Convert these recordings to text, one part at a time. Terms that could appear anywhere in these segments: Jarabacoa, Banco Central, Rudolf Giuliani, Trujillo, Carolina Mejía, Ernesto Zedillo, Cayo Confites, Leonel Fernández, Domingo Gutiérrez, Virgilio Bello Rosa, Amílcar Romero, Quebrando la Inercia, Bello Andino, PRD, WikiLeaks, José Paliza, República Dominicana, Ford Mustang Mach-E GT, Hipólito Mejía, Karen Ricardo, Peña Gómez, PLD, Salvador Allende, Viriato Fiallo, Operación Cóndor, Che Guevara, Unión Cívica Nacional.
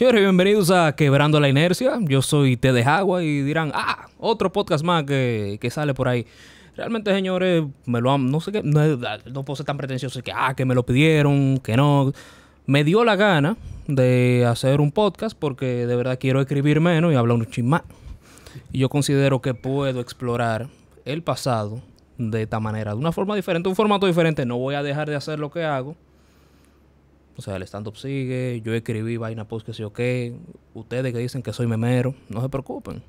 Señores, bienvenidos a Quebrando la Inercia. Yo soy Te de Jagua y dirán, ah, otro podcast más que sale por ahí. Realmente, señores, me lo han, no sé qué, no puedo ser tan pretencioso que me lo pidieron, que no. Me dio la gana de hacer un podcast porque de verdad quiero escribir menos y hablar un chin más. Y yo considero que puedo explorar el pasado de esta manera, de una forma diferente, un formato diferente. No voy a dejar de hacer lo que hago. O sea, el stand-up sigue, yo escribí vaina post que sí o qué. Ustedes que dicen que soy memero, no se preocupen.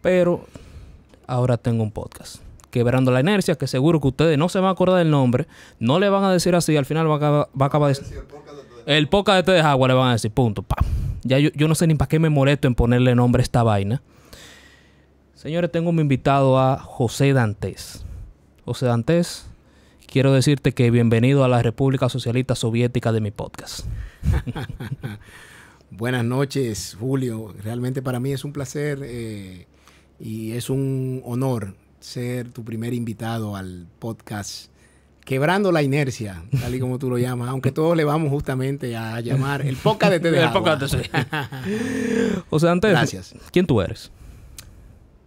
Pero ahora tengo un podcast, Quebrando la Inercia, que seguro que ustedes no se van a acordar del nombre. No le van a decir así, al final va a acabar de... El podcast de Te de Jagua le van a decir, punto, pa. Ya yo no sé ni para qué me molesto en ponerle nombre a esta vaina. Señores, tengo mi invitado a José Dantés. José Dantés, quiero decirte que bienvenido a la República Socialista Soviética de mi podcast. Buenas noches, Julio. Realmente para mí es un placer y es un honor ser tu primer invitado al podcast Quebrando la Inercia, tal y como tú lo llamas, aunque todos le vamos justamente a llamar el podcast de Te de Jagua. José Dantés, gracias. ¿Quién tú eres?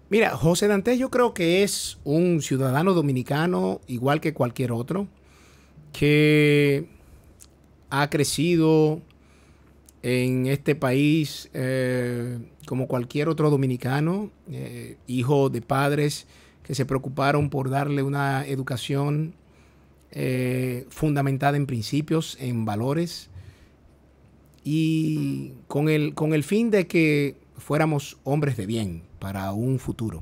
Mira, José Dantés yo creo que es un ciudadano dominicano igual que cualquier otro que ha crecido en este país como cualquier otro dominicano, hijo de padres que se preocuparon por darle una educación fundamentada en principios, en valores, y con el fin de que fuéramos hombres de bien para un futuro.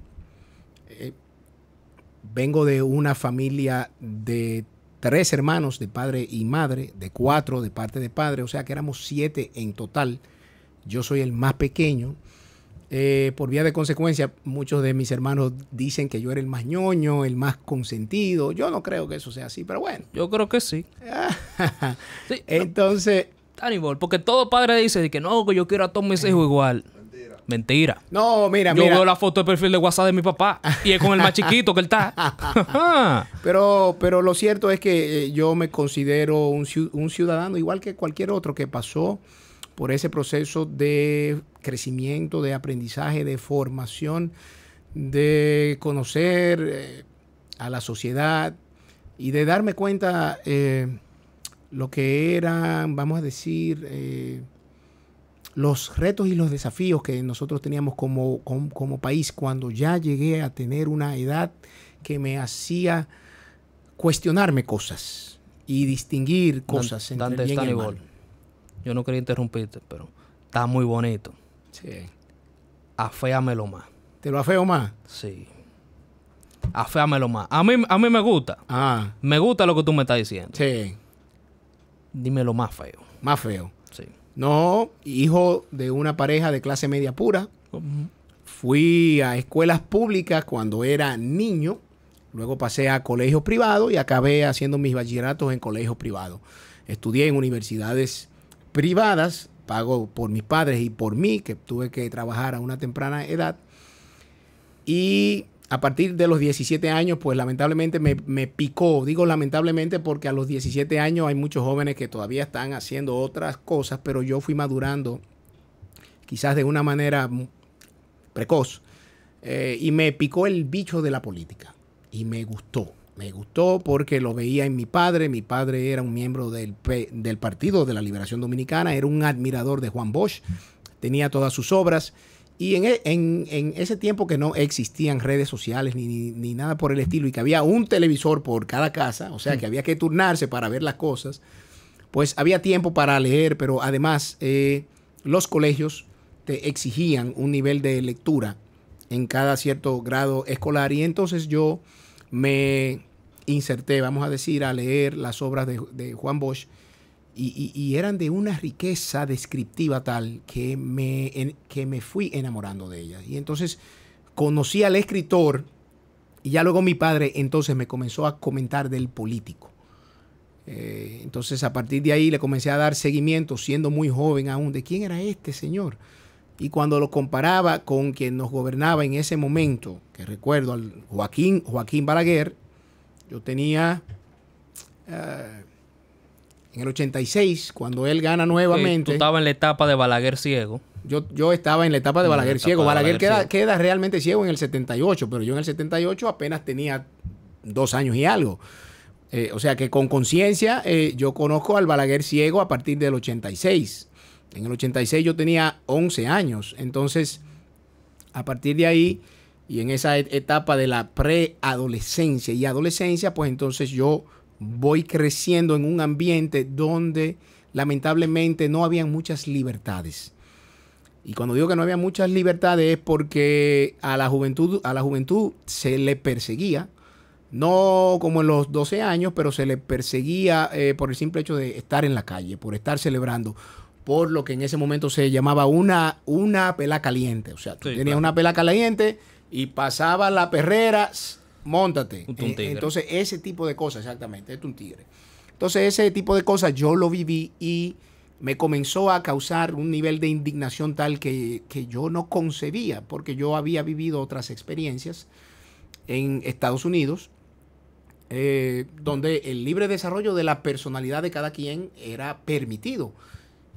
Vengo de una familia de 3 hermanos de padre y madre, de 4 de parte de padre, o sea que éramos 7 en total. Yo soy el más pequeño. Por vía de consecuencia, muchos de mis hermanos dicen que yo era el más ñoño, el más consentido. Yo no creo que eso sea así, pero bueno. Yo creo que sí. Sí. Entonces... Aníbal, porque todo padre dice que no, que yo quiero a todos mis hijos igual. Mentira. No, mira, yo veo la foto de perfil de WhatsApp de mi papá y es con el más chiquito que él está. pero lo cierto es que yo me considero un ciudadano igual que cualquier otro que pasó por ese proceso de crecimiento, de aprendizaje, de formación, de conocer a la sociedad y de darme cuenta lo que eran, vamos a decir... los retos y los desafíos que nosotros teníamos como país cuando ya llegué a tener una edad que me hacía cuestionarme cosas y distinguir cosas entre el bien y el mal. Yo no quería interrumpirte, pero está muy bonito. Sí. Aféamelo más. ¿Te lo afeo más? Sí. Aféamelo más. A mí me gusta. Ah. Me gusta lo que tú me estás diciendo. Sí. Dímelo más feo. Más feo. Sí. No, hijo de una pareja de clase media pura. Fui a escuelas públicas cuando era niño. Luego pasé a colegios privados y acabé haciendo mis bachilleratos en colegios privados. Estudié en universidades privadas, pago por mis padres y por mí, que tuve que trabajar a una temprana edad. Y a partir de los 17 años, pues lamentablemente me picó. Digo lamentablemente porque a los 17 años hay muchos jóvenes que todavía están haciendo otras cosas, pero yo fui madurando quizás de una manera precoz y me picó el bicho de la política. Y me gustó. Me gustó porque lo veía en mi padre. Mi padre era un miembro del Partido de la Liberación Dominicana. Era un admirador de Juan Bosch. Tenía todas sus obras. Y en ese tiempo que no existían redes sociales ni nada por el estilo y que había un televisor por cada casa, o sea que había que turnarse para ver las cosas, pues había tiempo para leer, pero además los colegios te exigían un nivel de lectura en cada cierto grado escolar y entonces yo me inserté, vamos a decir, a leer las obras de Juan Bosch y eran de una riqueza descriptiva tal que me fui enamorando de ellas. Y entonces conocí al escritor y ya luego mi padre entonces me comenzó a comentar del político. Entonces a partir de ahí le comencé a dar seguimiento siendo muy joven aún de quién era este señor. Y cuando lo comparaba con quien nos gobernaba en ese momento, que recuerdo al Joaquín Balaguer, yo tenía... en el 86, cuando él gana nuevamente. Tú estabas en la etapa de Balaguer ciego. Yo estaba en la etapa de Balaguer ciego. Balaguer queda realmente ciego en el 78, pero yo en el 78 apenas tenía 2 años y algo. O sea que con conciencia yo conozco al Balaguer ciego a partir del 86. En el 86 yo tenía 11 años. Entonces, a partir de ahí y en esa etapa de la preadolescencia y adolescencia, pues entonces yo voy creciendo en un ambiente donde lamentablemente no había muchas libertades. Y cuando digo que no había muchas libertades es porque a la juventud se le perseguía, no como en los 12 años, pero se le perseguía por el simple hecho de estar en la calle, por estar celebrando, por lo que en ese momento se llamaba una pela caliente. O sea, tú tenías una pela caliente y pasaba la perrera, móntate. Entonces, ese tipo de cosas, exactamente, es un tigre. Entonces, ese tipo de cosas yo lo viví y me comenzó a causar un nivel de indignación tal que yo no concebía, porque yo había vivido otras experiencias en Estados Unidos, donde el libre desarrollo de la personalidad de cada quien era permitido.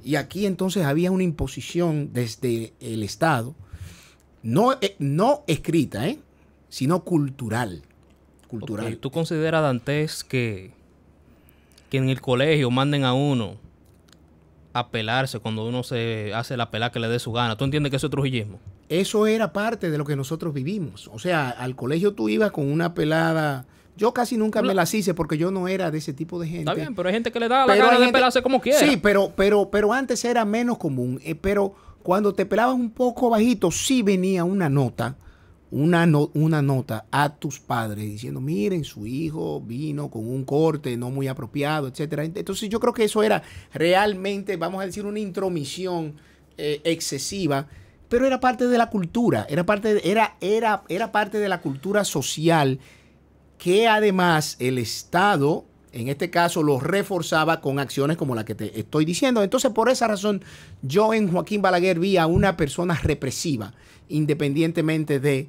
Y aquí entonces había una imposición desde el Estado, no escrita, sino cultural. Okay. ¿Tú consideras, Dantés, que en el colegio manden a uno a pelarse cuando uno se hace la pelada que le dé su gana? ¿Tú entiendes que eso es trujillismo? Eso era parte de lo que nosotros vivimos. O sea, al colegio tú ibas con una pelada... Yo casi nunca me las hice porque yo no era de ese tipo de gente. Está bien, pero hay gente que le da la gana de pelarse como quiera. Sí, pero antes era menos común. Pero cuando te pelabas un poco bajito, sí venía una nota a tus padres diciendo, miren, su hijo vino con un corte no muy apropiado, etcétera. Entonces yo creo que eso era realmente, vamos a decir, una intromisión excesiva, pero era parte de la cultura, era parte de la cultura social, que además el Estado, en este caso, lo reforzaba con acciones como la que te estoy diciendo. Entonces, por esa razón, yo en Joaquín Balaguer vi a una persona represiva, independientemente de...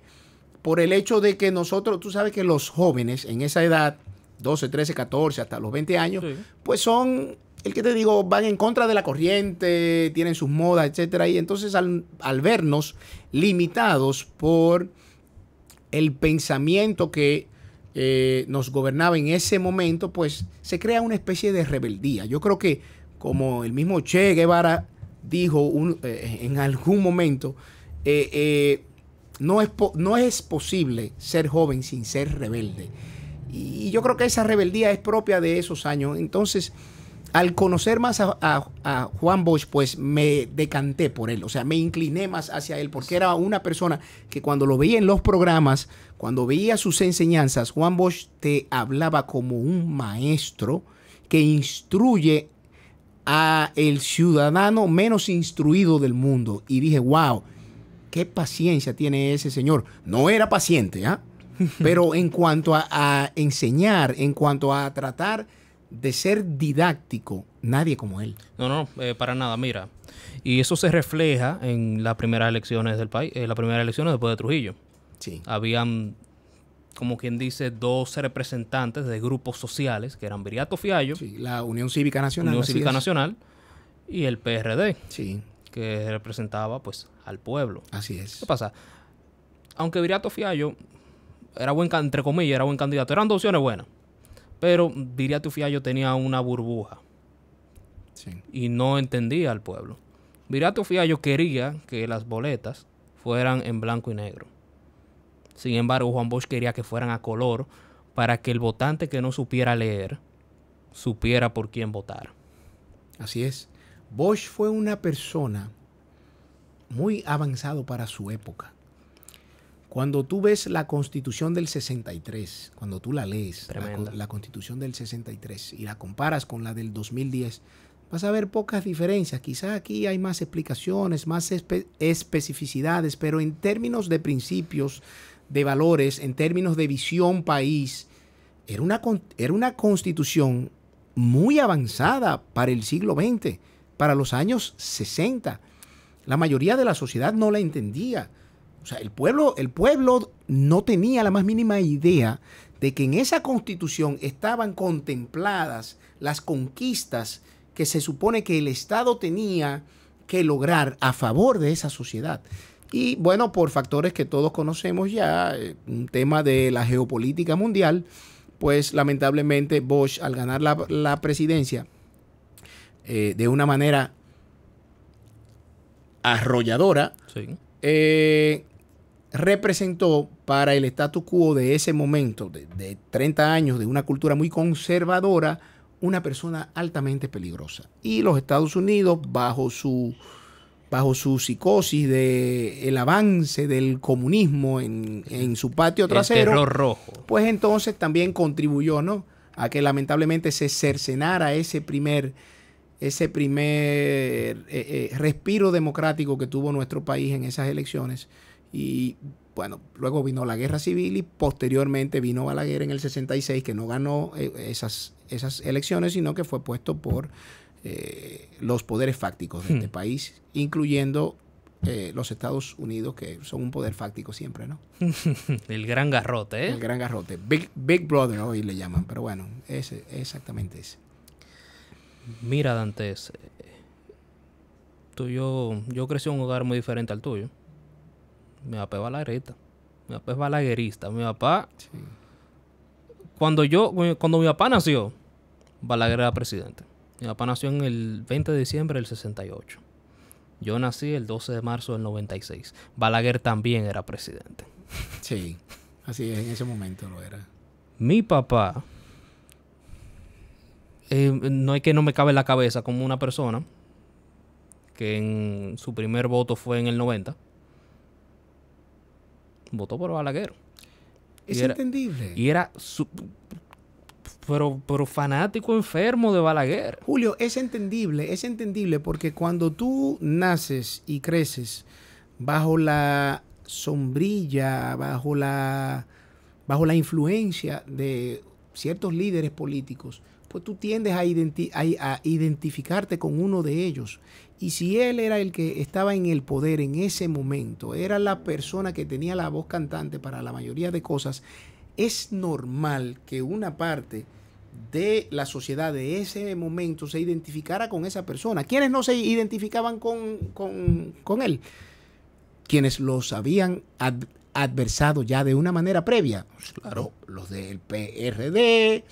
Por el hecho de que nosotros, tú sabes que los jóvenes en esa edad, 12, 13, 14, hasta los 20 años, sí, pues son, el que te digo, van en contra de la corriente, tienen sus modas, etcétera. Y entonces al vernos limitados por el pensamiento que... nos gobernaba en ese momento, pues se crea una especie de rebeldía. Yo creo que, como el mismo Che Guevara dijo en algún momento, no es posible ser joven sin ser rebelde. Y yo creo que esa rebeldía es propia de esos años. Entonces, al conocer más a Juan Bosch, pues me decanté por él, o sea, me incliné más hacia él, porque era una persona que cuando lo veía en los programas, cuando veía sus enseñanzas, Juan Bosch te hablaba como un maestro que instruye al ciudadano menos instruido del mundo. Y dije, wow, qué paciencia tiene ese señor. No era paciente, pero en cuanto a enseñar, en cuanto a tratar de ser didáctico, nadie como él. No, para nada, mira. Y eso se refleja en las primeras elecciones del país, las primeras elecciones después de Trujillo. Sí. Habían, como quien dice, 2 representantes de grupos sociales, que eran Viriato Fiallo, sí, la Unión Cívica Nacional. Y el PRD, sí, que representaba pues al pueblo. Así es. ¿Qué pasa? Aunque Viriato Fiallo era buen, entre comillas, era buen candidato, eran 2 opciones buenas. Pero Viriato Fiallo tenía una burbuja, sí, y no entendía al pueblo. Viriato Fiallo quería que las boletas fueran en blanco y negro. Sin embargo, Juan Bosch quería que fueran a color para que el votante que no supiera leer supiera por quién votar. Así es. Bosch fue una persona muy avanzado para su época. Cuando tú ves la Constitución del 63, cuando tú la lees, la Constitución del 63, y la comparas con la del 2010, vas a ver pocas diferencias. Quizás aquí hay más explicaciones, más especificidades, pero en términos de principios, de valores, en términos de visión país, era una Constitución muy avanzada para el siglo XX, para los años 60. La mayoría de la sociedad no la entendía. O sea, el pueblo no tenía la más mínima idea de que en esa Constitución estaban contempladas las conquistas que se supone que el Estado tenía que lograr a favor de esa sociedad. Y bueno, por factores que todos conocemos ya, un tema de la geopolítica mundial, pues lamentablemente Bosch, al ganar la presidencia de una manera arrolladora, sí, representó para el status quo de ese momento, de 30 años, de una cultura muy conservadora, una persona altamente peligrosa. Y los Estados Unidos, bajo su psicosis de el avance del comunismo en su patio trasero, el terror rojo, pues entonces también contribuyó, ¿no?, a que lamentablemente se cercenara ese primer respiro democrático que tuvo nuestro país en esas elecciones. Y bueno, luego vino la guerra civil y posteriormente vino Balaguer en el 66, que no ganó esas elecciones, sino que fue puesto por los poderes fácticos de este país, incluyendo los Estados Unidos, que son un poder fáctico siempre, ¿no? El gran garrote, ¿eh? El gran garrote. Big Brother hoy le llaman, pero bueno, ese, exactamente ese. Mira, Dantés, yo crecí en un hogar muy diferente al tuyo. Mi papá es balaguerista. Mi papá es balaguerista. Mi papá... Sí. Cuando mi papá nació, Balaguer era presidente. Mi papá nació en el 20 de diciembre del 68. Yo nací el 12 de marzo del 96. Balaguer también era presidente. Sí, así es, en ese momento lo era. Mi papá... no es que no me cabe en la cabeza como una persona que en su primer voto fue en el 90. Votó por Balaguer. Es entendible. Y era pero fanático enfermo de Balaguer. Julio, es entendible porque cuando tú naces y creces bajo la sombrilla, bajo la influencia de ciertos líderes políticos, pues tú tiendes a identificarte con uno de ellos. Y si él era el que estaba en el poder en ese momento, era la persona que tenía la voz cantante para la mayoría de cosas, es normal que una parte de la sociedad de ese momento se identificara con esa persona. ¿Quiénes no se identificaban con él? Quienes los habían adversado ya de una manera previa. Pues claro, los del PRD...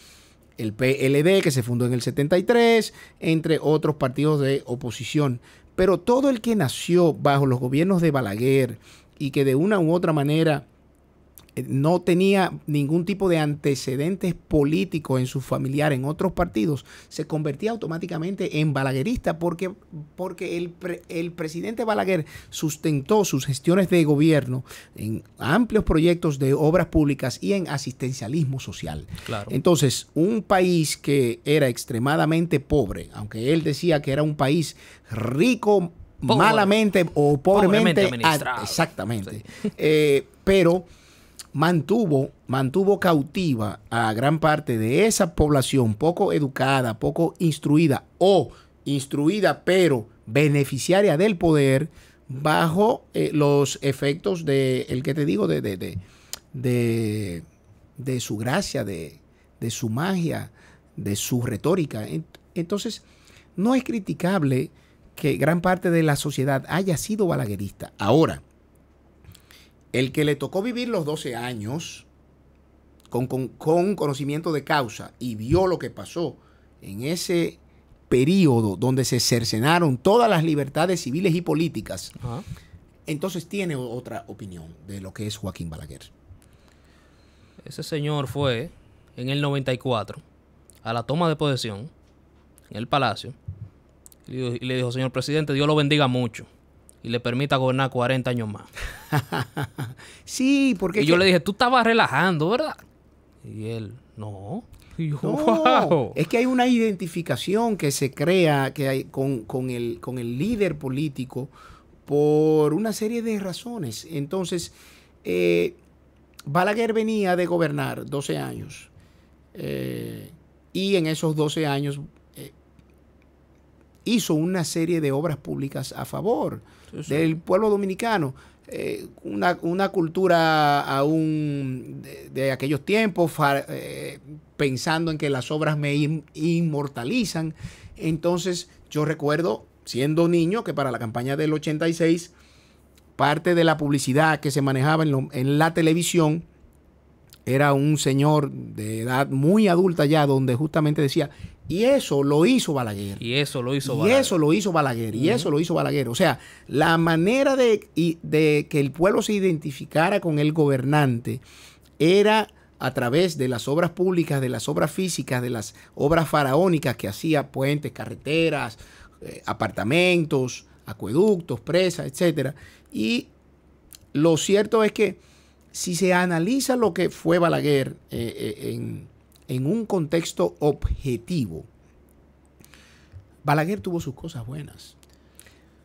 el PLD, que se fundó en el 73, entre otros partidos de oposición. Pero todo el que nació bajo los gobiernos de Balaguer y que de una u otra manera no tenía ningún tipo de antecedentes políticos en su familiar, en otros partidos, se convertía automáticamente en balaguerista porque el presidente Balaguer sustentó sus gestiones de gobierno en amplios proyectos de obras públicas y en asistencialismo social. Claro. Entonces, un país que era extremadamente pobre, aunque él decía que era un país rico, malamente o pobremente administrado. Exactamente. Sí. Pero... mantuvo cautiva a gran parte de esa población poco educada, poco instruida o instruida pero beneficiaria del poder bajo los efectos de, el que te digo, de su gracia, de su magia, de su retórica. Entonces, no es criticable que gran parte de la sociedad haya sido balaguerista. Ahora, el que le tocó vivir los 12 años con conocimiento de causa y vio lo que pasó en ese periodo donde se cercenaron todas las libertades civiles y políticas, entonces tiene otra opinión de lo que es Joaquín Balaguer. Ese señor fue en el 94 a la toma de posesión en el Palacio y le dijo: señor presidente, Dios lo bendiga mucho y le permita gobernar 40 años más. Sí, porque... Y yo le dije: tú estabas relajando, ¿verdad? Y él: no. Y yo: no, wow. Es que hay una identificación que se crea que hay con el líder político por una serie de razones. Entonces, Balaguer venía de gobernar 12 años. Y en esos 12 años hizo una serie de obras públicas a favor del pueblo dominicano. Una cultura aún de aquellos tiempos, pensando en que las obras me inmortalizan. Entonces yo recuerdo, siendo niño, que para la campaña del 86, parte de la publicidad que se manejaba en la televisión era un señor de edad muy adulta ya, donde justamente decía: y eso lo hizo Balaguer. Y eso lo hizo Balaguer. Y eso lo hizo Balaguer. Y eso lo hizo Balaguer. O sea, la manera de que el pueblo se identificara con el gobernante era a través de las obras públicas, de las obras físicas, de las obras faraónicas que hacía: puentes, carreteras, apartamentos, acueductos, presas, etcétera. Y lo cierto es que si se analiza lo que fue Balaguer en un contexto objetivo, Balaguer tuvo sus cosas buenas,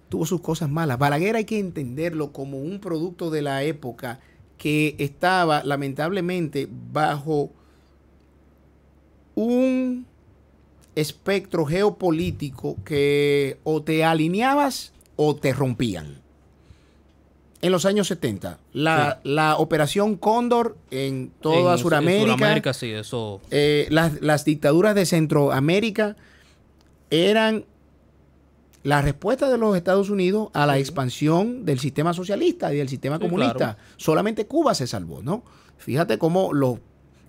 tuvo sus cosas malas. Balaguer hay que entenderlo como un producto de la época que estaba lamentablemente bajo un espectro geopolítico que o te alineabas o te rompían. En los años 70, la Operación Cóndor en toda Sudamérica, sí, eso. Las dictaduras de Centroamérica eran la respuesta de los Estados Unidos a la expansión del sistema socialista y del sistema comunista. Claro. Solamente Cuba se salvó, ¿no? Fíjate cómo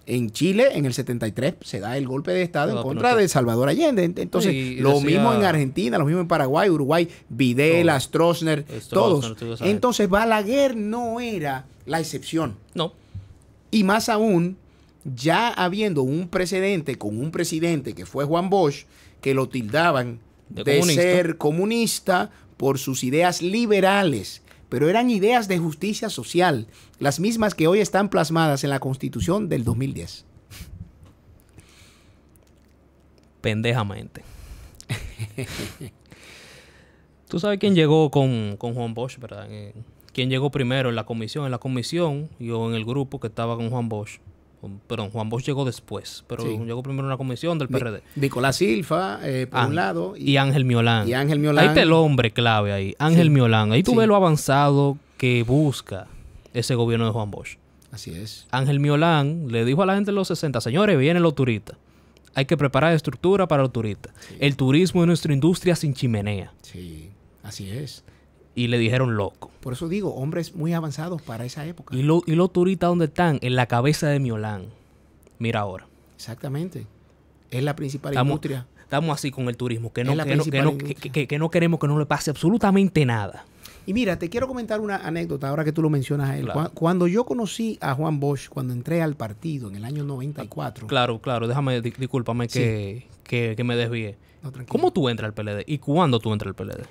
en Chile, en el 73, se da el golpe de Estado en contra de Salvador Allende. Entonces, sí, lo mismo en Argentina, lo mismo en Paraguay, Uruguay, Videla, Stroessner, todos. Entonces, Balaguer no era la excepción. No. Y más aún, ya habiendo un precedente con un presidente que fue Juan Bosch, que lo tildaban de ser comunista por sus ideas liberales, pero eran ideas de justicia social, las mismas que hoy están plasmadas en la Constitución del 2010. Pendejamente. Tú sabes quién llegó con Juan Bosch, ¿verdad? ¿Quién llegó primero en la comisión yo en el grupo que estaba con Juan Bosch? Perdón, Juan Bosch llegó después, pero sí, llegó primero en la comisión del PRD. Nicolás Silfa, por un lado. Y Ángel Miolán. Ahí está el hombre clave ahí, Ángel Miolán. Ahí tú ves lo avanzado que busca ese gobierno de Juan Bosch. Así es. Ángel Miolán le dijo a la gente en los 60, señores, vienen los turistas. Hay que preparar estructura para los turistas. Sí. El turismo es nuestra industria sin chimenea. Sí, así es. Y le dijeron loco. Por eso digo, hombres muy avanzados para esa época. ¿Y los turistas dónde están? En la cabeza de Miolán. Mira ahora. Exactamente. Es la principal industria. Estamos así con el turismo, que no queremos que no le pase absolutamente nada. Y mira, te quiero comentar una anécdota ahora que tú lo mencionas a él. Claro. Cuando yo conocí a Juan Bosch, cuando entré al partido en el año 94. Claro, claro. Déjame, discúlpame que me desvíe. No, ¿cómo tú entras al PLD? ¿Y cuándo tú entras al PLD?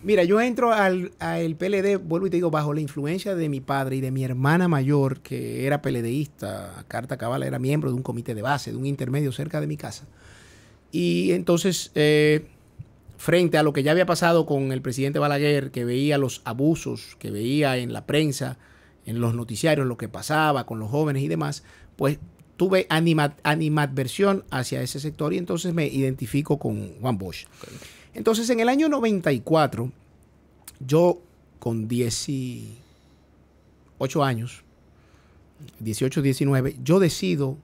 Mira, yo entro al PLD, vuelvo y te digo, bajo la influencia de mi padre y de mi hermana mayor, que era PLDista, carta cabal, era miembro de un comité de base, de un intermedio cerca de mi casa. Y entonces, frente a lo que ya había pasado con el presidente Balaguer, que veía los abusos, que veía en la prensa, en los noticiarios, lo que pasaba con los jóvenes y demás, pues tuve animadversión hacia ese sector y entonces me identifico con Juan Bosch. Okay. Entonces, en el año 94, yo con 18 años, 18, 19, yo decido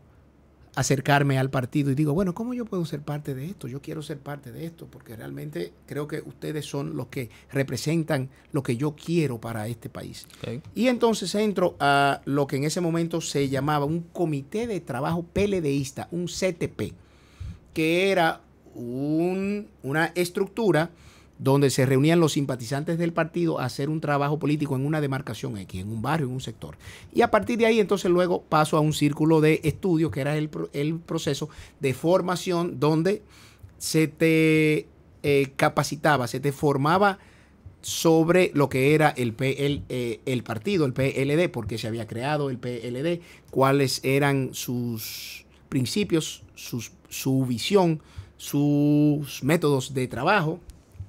acercarme al partido y digo, bueno, ¿cómo yo puedo ser parte de esto? Yo quiero ser parte de esto porque realmente creo que ustedes son los que representan lo que yo quiero para este país. Okay. Y entonces entro a lo que en ese momento se llamaba un comité de trabajo PLDista, un CTP, que era una estructura donde se reunían los simpatizantes del partido a hacer un trabajo político en una demarcación X, en un barrio, en un sector. Y a partir de ahí, entonces luego paso a un círculo de estudios, que era el proceso de formación donde se te capacitaba, se te formaba sobre lo que era el partido, el PLD, por qué se había creado el PLD, cuáles eran sus principios, su visión, sus métodos de trabajo.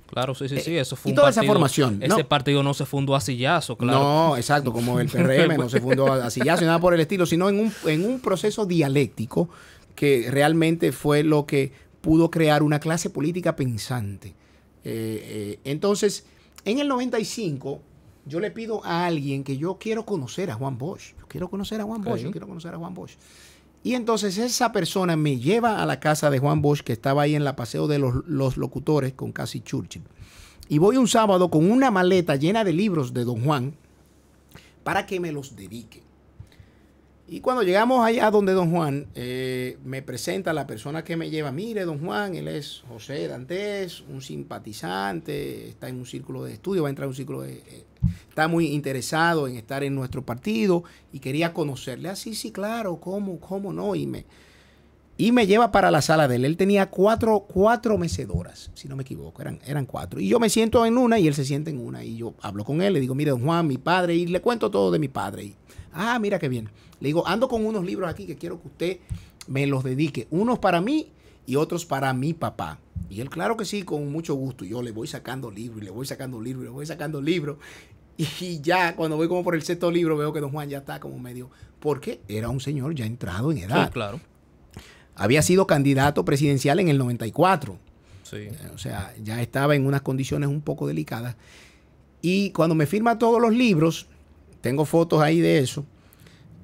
Claro, sí, sí, sí. Eso fue y toda esa formación. Ese partido no se fundó a sillazo, claro. No, exacto, como el PRM no se fundó a sillazo ni nada por el estilo, sino en un proceso dialéctico que realmente fue lo que pudo crear una clase política pensante Entonces, en el 95, yo le pido a alguien que yo quiero conocer a Juan Bosch. Yo quiero conocer a Juan Bosch, yo quiero conocer a Juan Bosch. Y entonces esa persona me lleva a la casa de Juan Bosch, que estaba ahí en la Paseo de los Locutores con Cassie Churchill. Y voy un sábado con una maleta llena de libros de don Juan para que me los dedique. Y cuando llegamos allá donde don Juan, me presenta la persona que me lleva. Mire, don Juan, él es José Dantés, un simpatizante, está en un círculo de estudio, va a entrar en un círculo de... está muy interesado en estar en nuestro partido y quería conocerle. Ah, sí, sí, claro, ¿cómo no? Y me lleva para la sala de él. Él tenía cuatro mecedoras, si no me equivoco, eran cuatro. Y yo me siento en una y él se sienta en una. Y yo hablo con él, le digo, mire, don Juan, mi padre, y le cuento todo de mi padre. Y, ah, mira qué bien. Le digo, ando con unos libros aquí que quiero que usted me los dedique. Unos para mí y otros para mi papá. Y él, claro que sí, con mucho gusto. Yo le voy sacando libros, y le voy sacando libros, y le voy sacando libros. Y ya, cuando voy como por el sexto libro, veo que don Juan ya está como medio... Porque era un señor ya entrado en edad. Sí, claro. Había sido candidato presidencial en el 94. Sí. O sea, ya estaba en unas condiciones un poco delicadas. Y cuando me firma todos los libros, tengo fotos ahí de eso,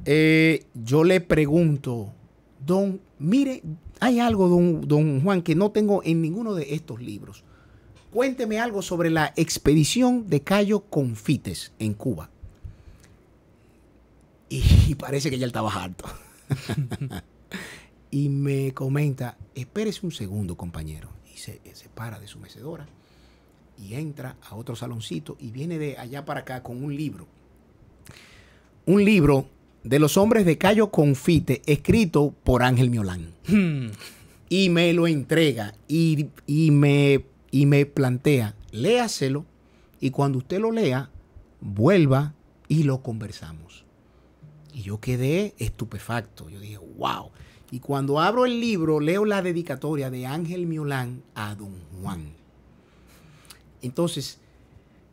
yo le pregunto, don, mire, hay algo, don Juan, que no tengo en ninguno de estos libros. Cuénteme algo sobre la expedición de Cayo Confites en Cuba. Y parece que ya él estaba harto. Y me comenta, espérese un segundo, compañero. Y se para de su mecedora y entra a otro saloncito y viene de allá para acá con un libro. Un libro de los hombres de Cayo Confites, escrito por Ángel Miolán. Y me lo entrega y me plantea, léaselo, y cuando usted lo lea, vuelva y lo conversamos. Y yo quedé estupefacto. Yo dije, wow. Y cuando abro el libro, leo la dedicatoria de Ángel Miolán a don Juan. Entonces,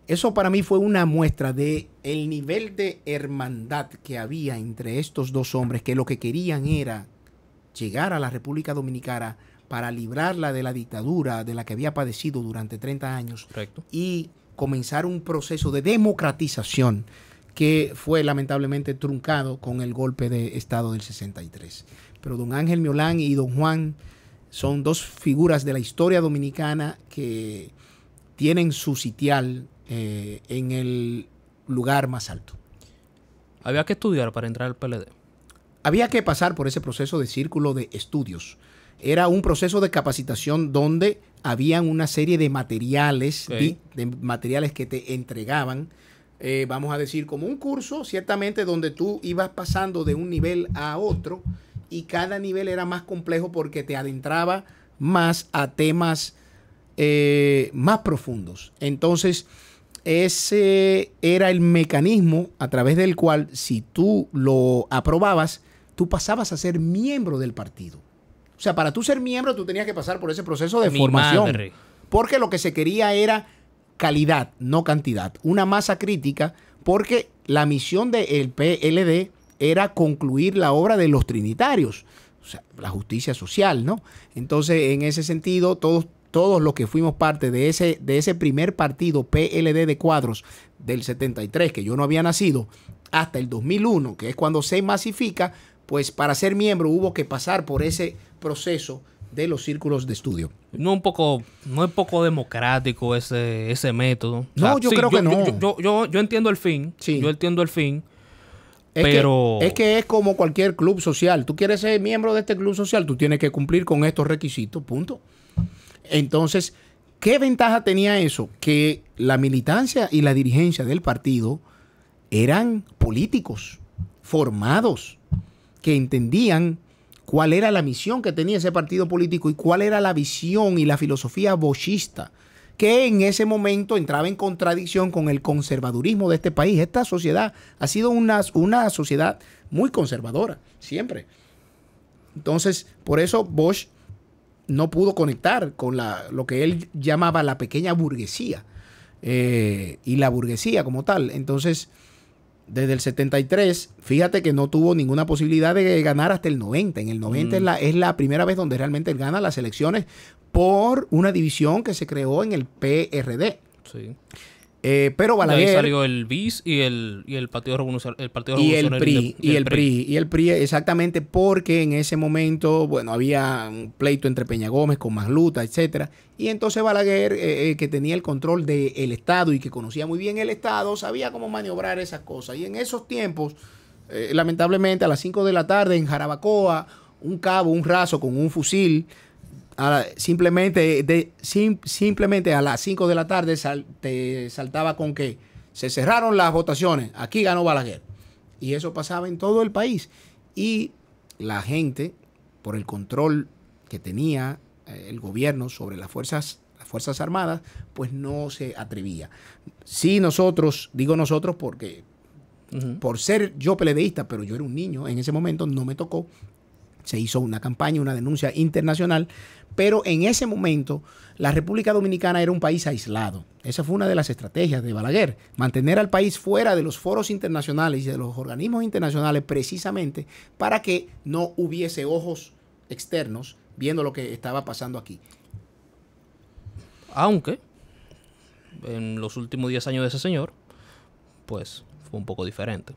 eso para mí fue una muestra del nivel de hermandad que había entre estos dos hombres, que lo que querían era llegar a la República Dominicana para librarla de la dictadura de la que había padecido durante 30 años. Correcto. Y comenzar un proceso de democratización que fue lamentablemente truncado con el golpe de Estado del 63. Pero don Ángel Miolán y don Juan son dos figuras de la historia dominicana que tienen su sitial en el lugar más alto. ¿Había que estudiar para entrar al PLD? Había que pasar por ese proceso de círculo de estudios. Era un proceso de capacitación donde habían una serie de materiales, okay, de materiales que te entregaban, vamos a decir, como un curso, ciertamente, donde tú ibas pasando de un nivel a otro, y cada nivel era más complejo porque te adentraba más a temas más profundos. Entonces, ese era el mecanismo a través del cual, si tú lo aprobabas, tú pasabas a ser miembro del partido. O sea, para tú ser miembro, tú tenías que pasar por ese proceso de formación. Madre. Porque lo que se quería era calidad, no cantidad. Una masa crítica, porque la misión del PLD era concluir la obra de los trinitarios. O sea, la justicia social, ¿no? Entonces, en ese sentido, todos los que fuimos parte de ese primer partido PLD de cuadros del 73, que yo no había nacido, hasta el 2001, que es cuando se masifica, pues para ser miembro hubo que pasar por ese proceso de los círculos de estudio. No es poco democrático ese método. O sea, no, yo sí, creo que no. Yo entiendo el fin. Sí. Yo entiendo el fin. Es que es como cualquier club social. Tú quieres ser miembro de este club social, tú tienes que cumplir con estos requisitos, punto. Entonces, ¿qué ventaja tenía eso? Que la militancia y la dirigencia del partido eran políticos formados que entendían cuál era la misión que tenía ese partido político y cuál era la visión y la filosofía boschista, que en ese momento entraba en contradicción con el conservadurismo de este país. Esta sociedad ha sido una sociedad muy conservadora, siempre. Entonces, por eso Bosch no pudo conectar con lo que él llamaba la pequeña burguesía y la burguesía como tal. Entonces, desde el 73, fíjate que no tuvo ninguna posibilidad de ganar hasta el 90. En el 90 es la primera vez donde realmente él gana las elecciones por una división que se creó en el PRD. Sí. Pero Balaguer... Ahí salió el BIS y el Partido Revolucionario. Y el PRI, exactamente, porque en ese momento, bueno, había un pleito entre Peña Gómez con Masluta, etcétera. Y entonces Balaguer, que tenía el control del Estado y que conocía muy bien el Estado, sabía cómo maniobrar esas cosas. Y en esos tiempos, lamentablemente, a las 5 de la tarde en Jarabacoa, un cabo, un raso con un fusil... simplemente a las 5 de la tarde te saltaba con que se cerraron las votaciones, aquí ganó Balaguer. Y eso pasaba en todo el país. Y la gente, por el control que tenía el gobierno sobre las Fuerzas Armadas, pues no se atrevía. Sí, nosotros, digo nosotros porque por ser yo PLDista, pero yo era un niño en ese momento, no me tocó. Se hizo una campaña, una denuncia internacional, pero en ese momento la República Dominicana era un país aislado. Esa fue una de las estrategias de Balaguer, mantener al país fuera de los foros internacionales y de los organismos internacionales precisamente para que no hubiese ojos externos viendo lo que estaba pasando aquí. Aunque en los últimos 10 años de ese señor, pues fue un poco diferente.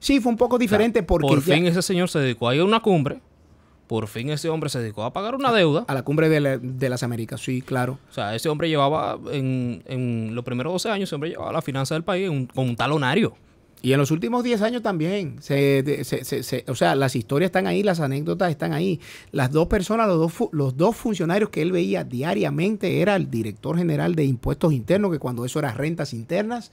Sí, fue un poco diferente porque... Por fin ese señor se dedicó a ir a una cumbre. Por fin ese hombre se dedicó a pagar una deuda. A la cumbre de las Américas, sí, claro. O sea, ese hombre llevaba, en los primeros 12 años, ese hombre llevaba la finanza del país con un talonario. Y en los últimos 10 años también. O sea, las historias están ahí, las anécdotas están ahí. Las dos personas, los dos funcionarios que él veía diariamente era el director general de Impuestos Internos, que cuando eso era rentas internas...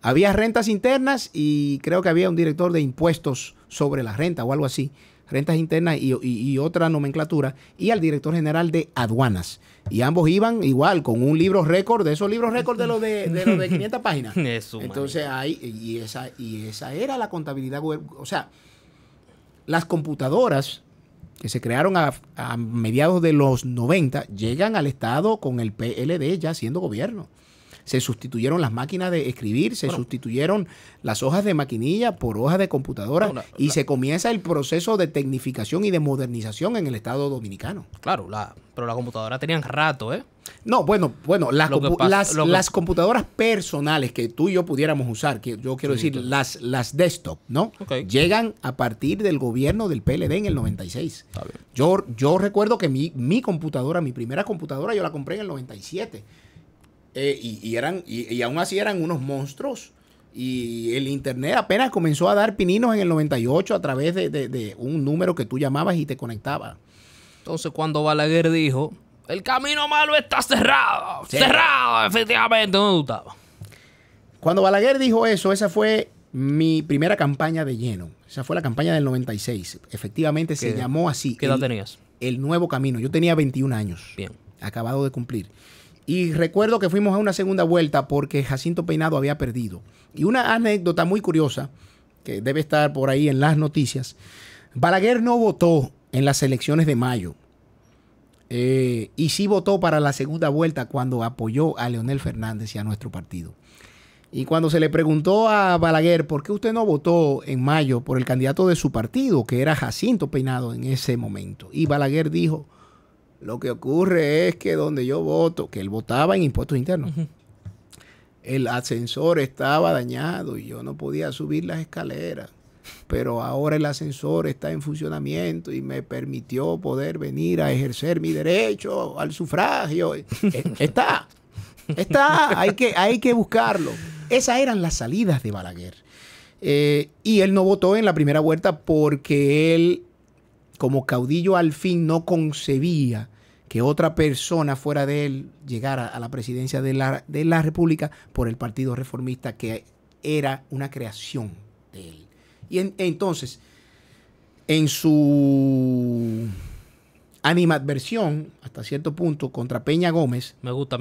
Había rentas internas y creo que había un director de impuestos sobre la renta o algo así. Rentas internas y otra nomenclatura. Y al director general de aduanas. Y ambos iban igual con un libro récord. De esos libros récord de 500 páginas. Eso, entonces ahí... Y esa era la contabilidad. O sea, las computadoras que se crearon a mediados de los 90 llegan al Estado con el PLD ya siendo gobierno. Se sustituyeron las máquinas de escribir, se sustituyeron las hojas de maquinilla por hojas de computadora y se comienza el proceso de tecnificación y de modernización en el Estado dominicano. Claro, pero las computadoras tenían rato, ¿eh? No, bueno, las computadoras personales que tú y yo pudiéramos usar, que yo quiero decir, las desktop, ¿no? Okay. Llegan a partir del gobierno del PLD en el 96. Yo recuerdo que mi primera computadora, yo la compré en el 97. Y aún así eran unos monstruos. Y el internet apenas comenzó a dar pininos en el 98 a través de un número que tú llamabas y te conectabas. Entonces cuando Balaguer dijo, el camino malo está cerrado, sí, cerrado, efectivamente, no dudaba. Cuando Balaguer dijo eso, esa fue mi primera campaña de lleno. Esa fue la campaña del 96. Efectivamente se llamó así. ¿Qué edad tenías? El nuevo camino. Yo tenía 21 años. Bien. Acabado de cumplir. Y recuerdo que fuimos a una segunda vuelta porque Jacinto Peinado había perdido. Y una anécdota muy curiosa, que debe estar por ahí en las noticias, Balaguer no votó en las elecciones de mayo. Y sí votó para la segunda vuelta cuando apoyó a Leonel Fernández y a nuestro partido. Y cuando se le preguntó a Balaguer, ¿por qué usted no votó en mayo por el candidato de su partido, que era Jacinto Peinado en ese momento? Y Balaguer dijo... Lo que ocurre es que donde yo voto, que él votaba en Impuestos Internos, el ascensor estaba dañado y yo no podía subir las escaleras. Pero ahora el ascensor está en funcionamiento y me permitió poder venir a ejercer mi derecho al sufragio. Está, hay que buscarlo. Esas eran las salidas de Balaguer. Y él no votó en la primera vuelta porque él... Como caudillo al fin no concebía que otra persona fuera de él llegara a la presidencia de la República por el Partido Reformista, que era una creación de él. Y entonces, en su animadversión, hasta cierto punto, contra Peña Gómez... Me gusta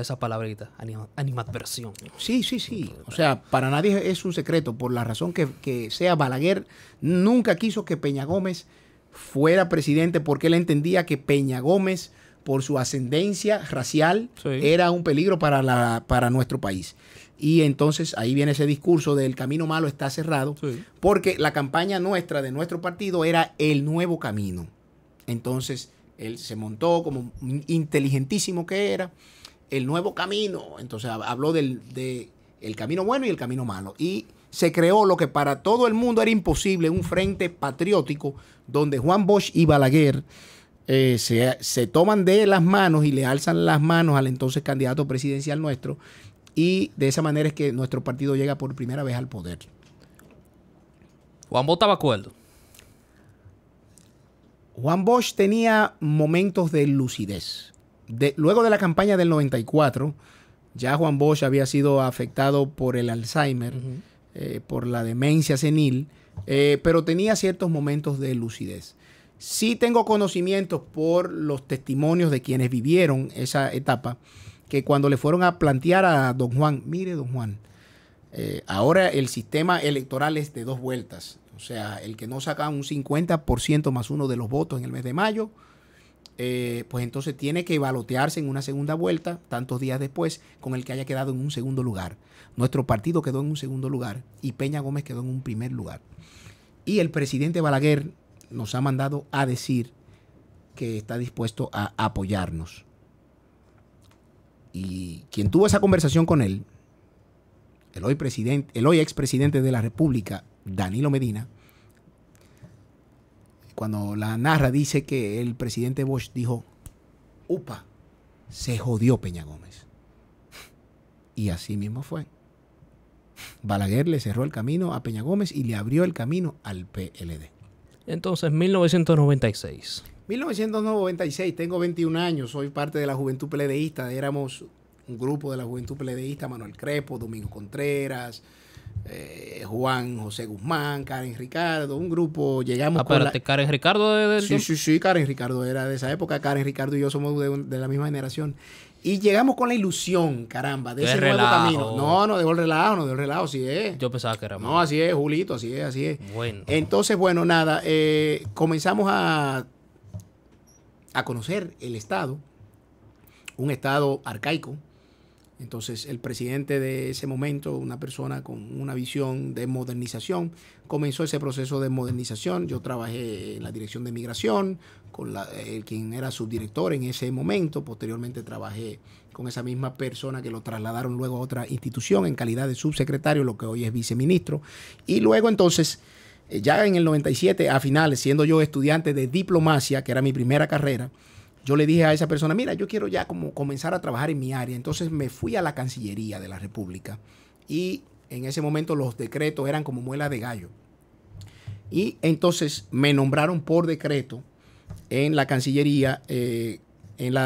esa palabrita, animadversión. Sí. O sea, para nadie es un secreto, por la razón que sea, Balaguer nunca quiso que Peña Gómez fuera presidente porque él entendía que Peña Gómez por su ascendencia racial, sí, era un peligro para nuestro país. Y entonces ahí viene ese discurso del camino malo está cerrado, sí, porque la campaña nuestra, de nuestro partido, era el nuevo camino. Entonces él se montó, como inteligentísimo que era, el nuevo camino. Entonces habló del camino bueno y el camino malo. Y se creó lo que para todo el mundo era imposible, un frente patriótico donde Juan Bosch y Balaguer se toman de las manos y le alzan las manos al entonces candidato presidencial nuestro. Y de esa manera es que nuestro partido llega por primera vez al poder. ¿Juan Bosch estaba de acuerdo? Juan Bosch tenía momentos de lucidez. Luego de la campaña del 94, ya Juan Bosch había sido afectado por el Alzheimer, uh-huh, por la demencia senil, pero tenía ciertos momentos de lucidez. Sí tengo conocimientos por los testimonios de quienes vivieron esa etapa, que cuando le fueron a plantear a don Juan, mire don Juan, ahora el sistema electoral es de 2 vueltas. O sea, el que no saca un 50% más uno de los votos en el mes de mayo, pues entonces tiene que balotearse en una segunda vuelta, tantos días después, con el que haya quedado en un segundo lugar. Nuestro partido quedó en un segundo lugar y Peña Gómez quedó en un primer lugar. Y el presidente Balaguer nos ha mandado a decir que está dispuesto a apoyarnos. Y quien tuvo esa conversación con él, el hoy expresidente de la República, Danilo Medina, cuando la narra dice que el presidente Bosch dijo, upa, se jodió Peña Gómez. Y así mismo fue. Balaguer le cerró el camino a Peña Gómez y le abrió el camino al PLD. Entonces, 1996. 1996, tengo 21 años, soy parte de la juventud PLDista, éramos un grupo de la juventud PLDista, Manuel Crespo, Domingo Contreras, Juan José Guzmán, Karen Ricardo, un grupo, llegamos con la... ¿Karen Ricardo? Sí, Karen Ricardo era de esa época, Karen Ricardo y yo somos de la misma generación. Y llegamos con la ilusión, caramba, de ese nuevo camino. No, no, dejó el relajo, no dejó el relajo, así es. Yo pensaba que era malo. No, así es, Julito, así es, así es. Bueno. Entonces, bueno, nada, comenzamos a conocer el Estado, un Estado arcaico. Entonces el presidente de ese momento, una persona con una visión de modernización, comenzó ese proceso de modernización. Yo trabajé en la dirección de migración, con quien era subdirector en ese momento. Posteriormente trabajé con esa misma persona que lo trasladaron luego a otra institución en calidad de subsecretario, lo que hoy es viceministro. Y luego entonces, ya en el 97, a finales, siendo yo estudiante de diplomacia, que era mi primera carrera, yo le dije a esa persona, mira, yo quiero ya como comenzar a trabajar en mi área. Entonces me fui a la Cancillería de la República y en ese momento los decretos eran como muela de gallo. Y entonces me nombraron por decreto en la Cancillería, en el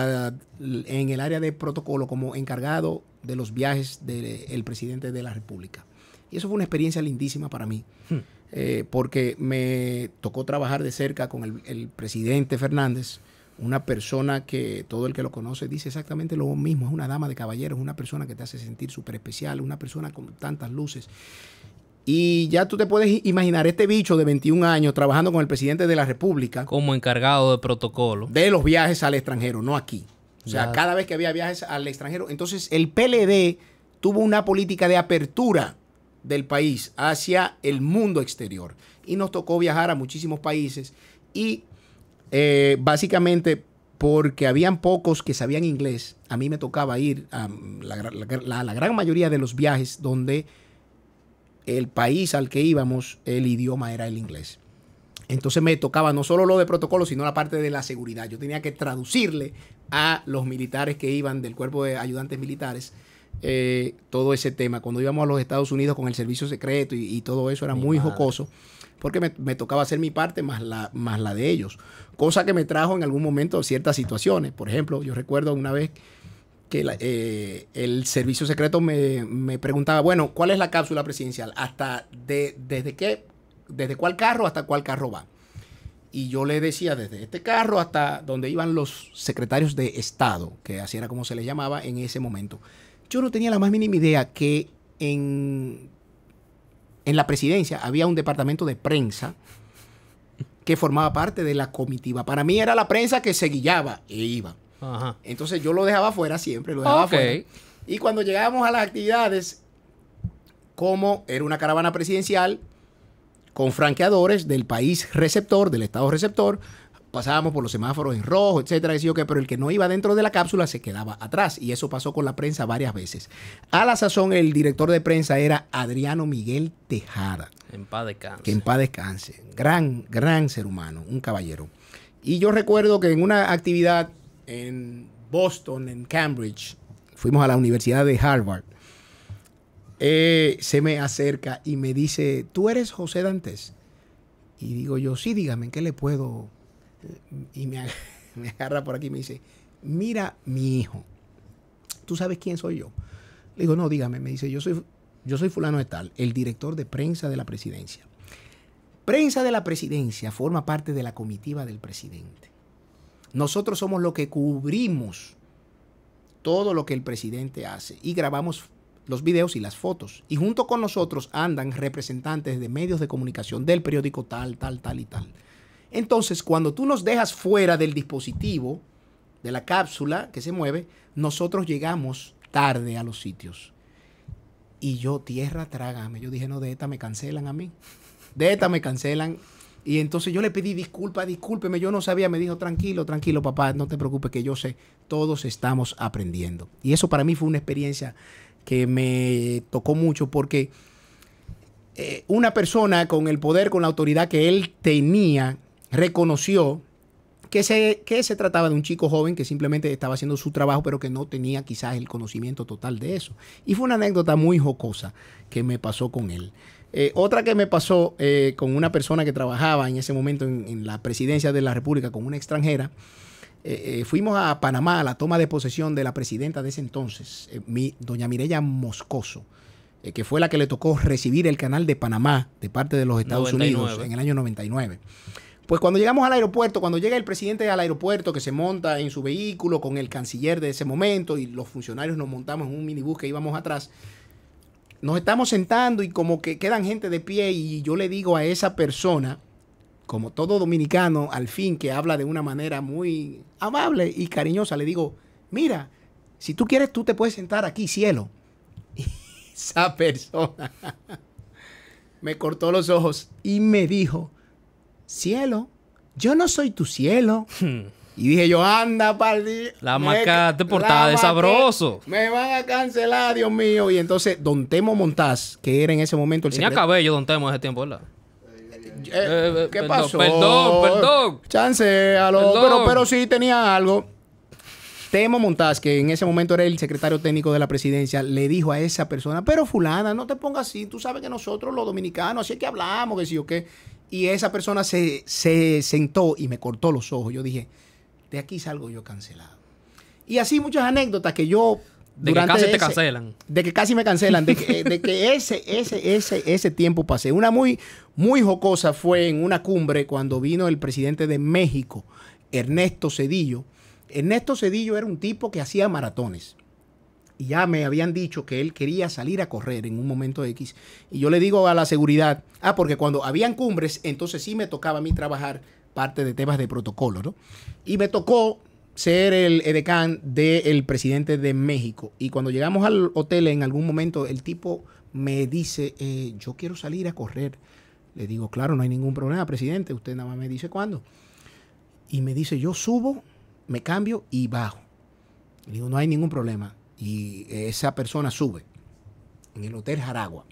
área de protocolo como encargado de los viajes del presidente de la República. Y eso fue una experiencia lindísima para mí, porque me tocó trabajar de cerca con el presidente Fernández. Una persona que todo el que lo conoce dice exactamente lo mismo. Es una dama de caballeros, una persona que te hace sentir súper especial, una persona con tantas luces. Y ya tú te puedes imaginar este bicho de 21 años trabajando con el presidente de la República. Como encargado de protocolo. De los viajes al extranjero, no aquí. O sea, ya, cada vez que había viajes al extranjero. Entonces, el PLD tuvo una política de apertura del país hacia el mundo exterior. Y nos tocó viajar a muchísimos países y... básicamente porque habían pocos que sabían inglés, a mí me tocaba ir a la gran mayoría de los viajes donde el país al que íbamos, el idioma era el inglés. Entonces me tocaba no solo lo de protocolo, sino la parte de la seguridad. Yo tenía que traducirle a los militares que iban del cuerpo de ayudantes militares todo ese tema. Cuando íbamos a los Estados Unidos con el servicio secreto y todo eso era muy jocoso, porque me tocaba hacer mi parte más la de ellos, cosa que me trajo en algún momento ciertas situaciones. Por ejemplo, yo recuerdo una vez que el servicio secreto me preguntaba, bueno, ¿cuál es la cápsula presidencial? ¿Desde cuál carro hasta cuál carro va? Y yo le decía, desde este carro hasta donde iban los secretarios de Estado, que así era como se les llamaba en ese momento. Yo no tenía la más mínima idea que en la presidencia había un departamento de prensa que formaba parte de la comitiva. Para mí era la prensa que se guiaba e iba. Ajá. Entonces yo lo dejaba fuera siempre, lo dejaba fuera. Y cuando llegábamos a las actividades, como era una caravana presidencial con franqueadores del país receptor, del estado receptor, pasábamos por los semáforos en rojo, etcétera, pero el que no iba dentro de la cápsula se quedaba atrás, y eso pasó con la prensa varias veces. A la sazón, el director de prensa era Adriano Miguel Tejada. En paz descanse. Que en paz descanse. Gran, gran ser humano, un caballero. Y yo recuerdo que en una actividad en Boston, en Cambridge, fuimos a la Universidad de Harvard, se me acerca y me dice, ¿tú eres José Dantés? Y digo yo, sí, dígame, ¿en qué le puedo...? Y me agarra por aquí y me dice, mira, mi hijo, ¿tú sabes quién soy yo? Le digo, no, dígame. Me dice, yo soy fulano de tal, el director de prensa de la presidencia. Prensa de la presidencia forma parte de la comitiva del presidente. Nosotros somos los que cubrimos todo lo que el presidente hace y grabamos los videos y las fotos. Y junto con nosotros andan representantes de medios de comunicación del periódico tal, tal, tal y tal. Entonces, cuando tú nos dejas fuera del dispositivo, de la cápsula que se mueve, nosotros llegamos tarde a los sitios. Y yo, tierra, trágame. Yo dije, no, de esta me cancelan a mí. De esta me cancelan. Y entonces yo le pedí disculpa, discúlpeme, yo no sabía. Me dijo, tranquilo, tranquilo, papá, no te preocupes que yo sé. Todos estamos aprendiendo. Y eso para mí fue una experiencia que me tocó mucho porque una persona con el poder, con la autoridad que él tenía, reconoció que se trataba de un chico joven que simplemente estaba haciendo su trabajo, pero que no tenía quizás el conocimiento total de eso. Y fue una anécdota muy jocosa que me pasó con él. Otra que me pasó con una persona que trabajaba en ese momento en la presidencia de la República, con una extranjera. Fuimos a Panamá a la toma de posesión de la presidenta de ese entonces, doña Mireya Moscoso, que fue la que le tocó recibir el canal de Panamá de parte de los Estados Unidos en el año 99. Pues cuando llegamos al aeropuerto, cuando llega el presidente al aeropuerto, que se monta en su vehículo con el canciller de ese momento y los funcionarios nos montamos en un minibús que íbamos atrás, nos estamos sentando y como que quedan gente de pie y yo le digo a esa persona, como todo dominicano, al fin, que habla de una manera muy amable y cariñosa, le digo, mira, si tú quieres tú te puedes sentar aquí, cielo. Y esa persona me cortó los ojos y me dijo, cielo, yo no soy tu cielo. Y dije yo, anda, pardí. La marcaste por estar de sabroso. Me van a cancelar, Dios mío. Y entonces, don Temo Montás, que era en ese momento el secretario. Tenía cabello, don Temo, en ese tiempo, ¿verdad? ¿Qué pasó? Perdón. Chancealo. Pero sí tenía algo. Temo Montás, que en ese momento era el secretario técnico de la presidencia, le dijo a esa persona, pero fulana, no te pongas así. Tú sabes que nosotros los dominicanos, así es que hablamos, que sí o qué. Y esa persona se sentó y me cortó los ojos. Yo dije, de aquí salgo yo cancelado. Y así muchas anécdotas que yo... De que casi te cancelan. De que casi me cancelan. De que ese tiempo pasé. Una muy, muy jocosa fue en una cumbre cuando vino el presidente de México, Ernesto Zedillo. Ernesto Zedillo era un tipo que hacía maratones. Y ya me habían dicho que él quería salir a correr en un momento X. Y yo le digo a la seguridad, porque cuando habían cumbres, entonces sí me tocaba a mí trabajar parte de temas de protocolo, ¿no? Y me tocó ser el edecán del presidente de México. Y cuando llegamos al hotel, en algún momento, el tipo me dice, yo quiero salir a correr. Le digo, claro, no hay ningún problema, presidente. Usted nada más me dice cuándo. Y me dice, yo subo, me cambio y bajo. Le digo, no hay ningún problema. Y esa persona sube en el Hotel Jaragua.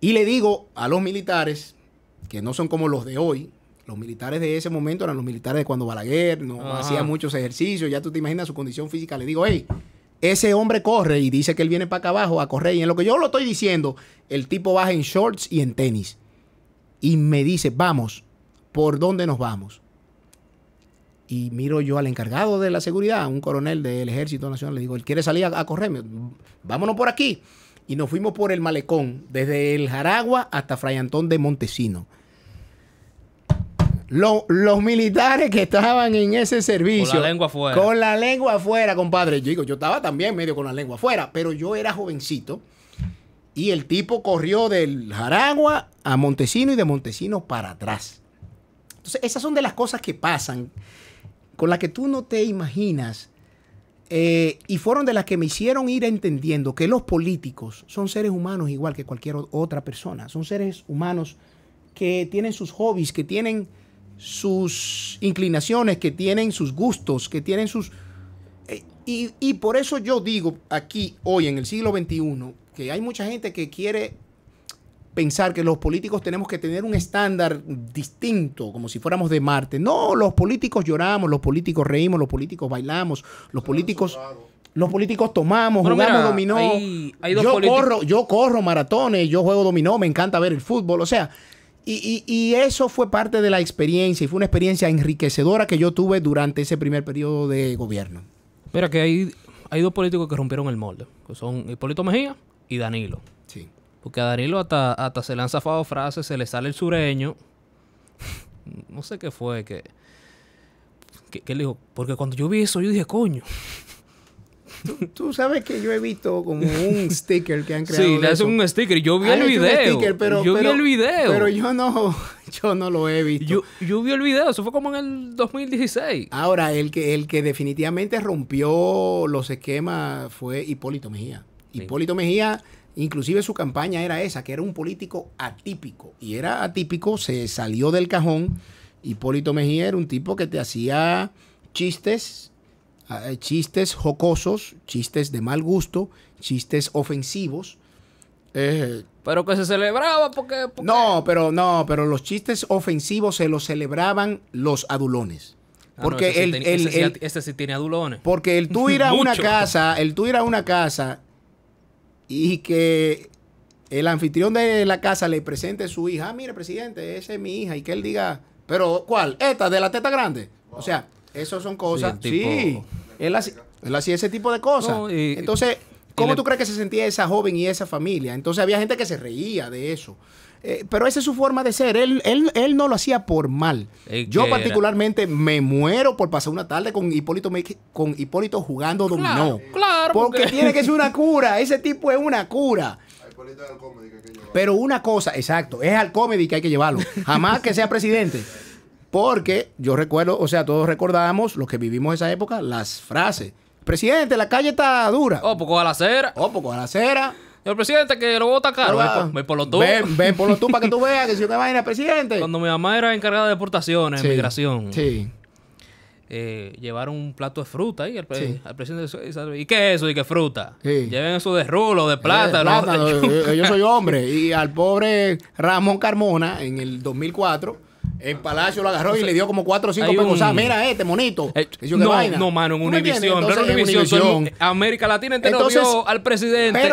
Y le digo a los militares, que no son como los de hoy, los militares de ese momento eran los militares de cuando Balaguer no hacía muchos ejercicios, ya tú te imaginas su condición física. Le digo, hey, ese hombre corre y dice que él viene para acá abajo a correr. Y en lo que yo lo estoy diciendo, el tipo baja en shorts y en tenis. Y me dice, vamos, ¿por dónde nos vamos? Y miro yo al encargado de la seguridad, un coronel del Ejército Nacional. Le digo, él quiere salir a correr, vámonos por aquí. Y nos fuimos por el malecón, desde el Jaragua hasta Fray Antón de Montesino. Los militares que estaban en ese servicio... Con la lengua afuera. Con la lengua afuera, compadre. Yo digo, yo estaba también medio con la lengua afuera, pero yo era jovencito. Y el tipo corrió del Jaragua a Montesino y de Montesino para atrás. Entonces, esas son de las cosas que pasan... con las que tú no te imaginas, y fueron de las que me hicieron ir entendiendo que los políticos son seres humanos igual que cualquier otra persona. Son seres humanos que tienen sus hobbies, que tienen sus inclinaciones, que tienen sus gustos, que tienen sus... Y por eso yo digo aquí, hoy, en el siglo XXI, que hay mucha gente que quiere pensar que los políticos tenemos que tener un estándar distinto, como si fuéramos de Marte. No, los políticos lloramos, los políticos reímos, los políticos bailamos, los políticos tomamos, bueno, jugamos dominó. Hay yo corro maratones, yo juego dominó, me encanta ver el fútbol, o sea... Y eso fue parte de la experiencia y fue una experiencia enriquecedora que yo tuve durante ese primer periodo de gobierno. Mira que hay dos políticos que rompieron el molde, que son Hipólito Mejía y Danilo. Sí. Porque a Danilo hasta se le han zafado frases, se le sale el sureño. No sé qué fue, que él dijo, porque cuando yo vi eso yo dije, coño. Tú sabes que yo he visto como un sticker que han creado. Sí, le hacen un sticker. Yo vi el video. Yo vi el video. Pero yo no lo he visto. Yo vi el video. Eso fue como en el 2016. Ahora, el que definitivamente rompió los esquemas fue Hipólito Mejía. Sí. Hipólito Mejía, inclusive su campaña era esa, que era un político atípico. Y era atípico, se salió del cajón. Hipólito Mejía era un tipo que te hacía chistes jocosos, chistes de mal gusto, chistes ofensivos. Pero que se celebraba porque... No, pero los chistes ofensivos se los celebraban los adulones. Porque este sí tiene adulones. Porque el tú ir a una casa, y que el anfitrión de la casa le presente a su hija, ah, mire, presidente, esa es mi hija, y que él diga, pero ¿cuál? Esta, de la teta grande. Wow. O sea, eso son cosas. Sí, él hacía ese tipo de cosas. No, entonces, ¿cómo tú crees que se sentía esa joven y esa familia? Entonces había gente que se reía de eso. Pero esa es su forma de ser. Él no lo hacía por mal. Yo particularmente me muero por pasar una tarde con Hipólito jugando dominó. Claro, porque tiene que ser una cura. Ese tipo es una cura. Pero una cosa, exacto, es al comedy que hay que llevarlo. Jamás que sea presidente. Porque yo recuerdo, o sea, todos recordamos, los que vivimos esa época, las frases. Presidente, la calle está dura. Oh, poco a la acera. Oh, poco a la acera. El presidente que lo vota caro. Ven por los tubos. Ven por los tubos para que tú veas que si yo me vaina, presidente. Cuando mi mamá era encargada de deportaciones, sí, migración. Sí. Llevaron un plato de fruta ahí al presidente. ¿Y qué es eso? ¿Y qué fruta? Sí. Lleven eso de rulo, de plata. Yo soy hombre. Y al pobre Ramón Carmona, en el 2004... En Palacio lo agarró y le dio como 4 o 5 pegosas. Mira este monito. No, mano, en Univisión. América Latina entero vio al presidente,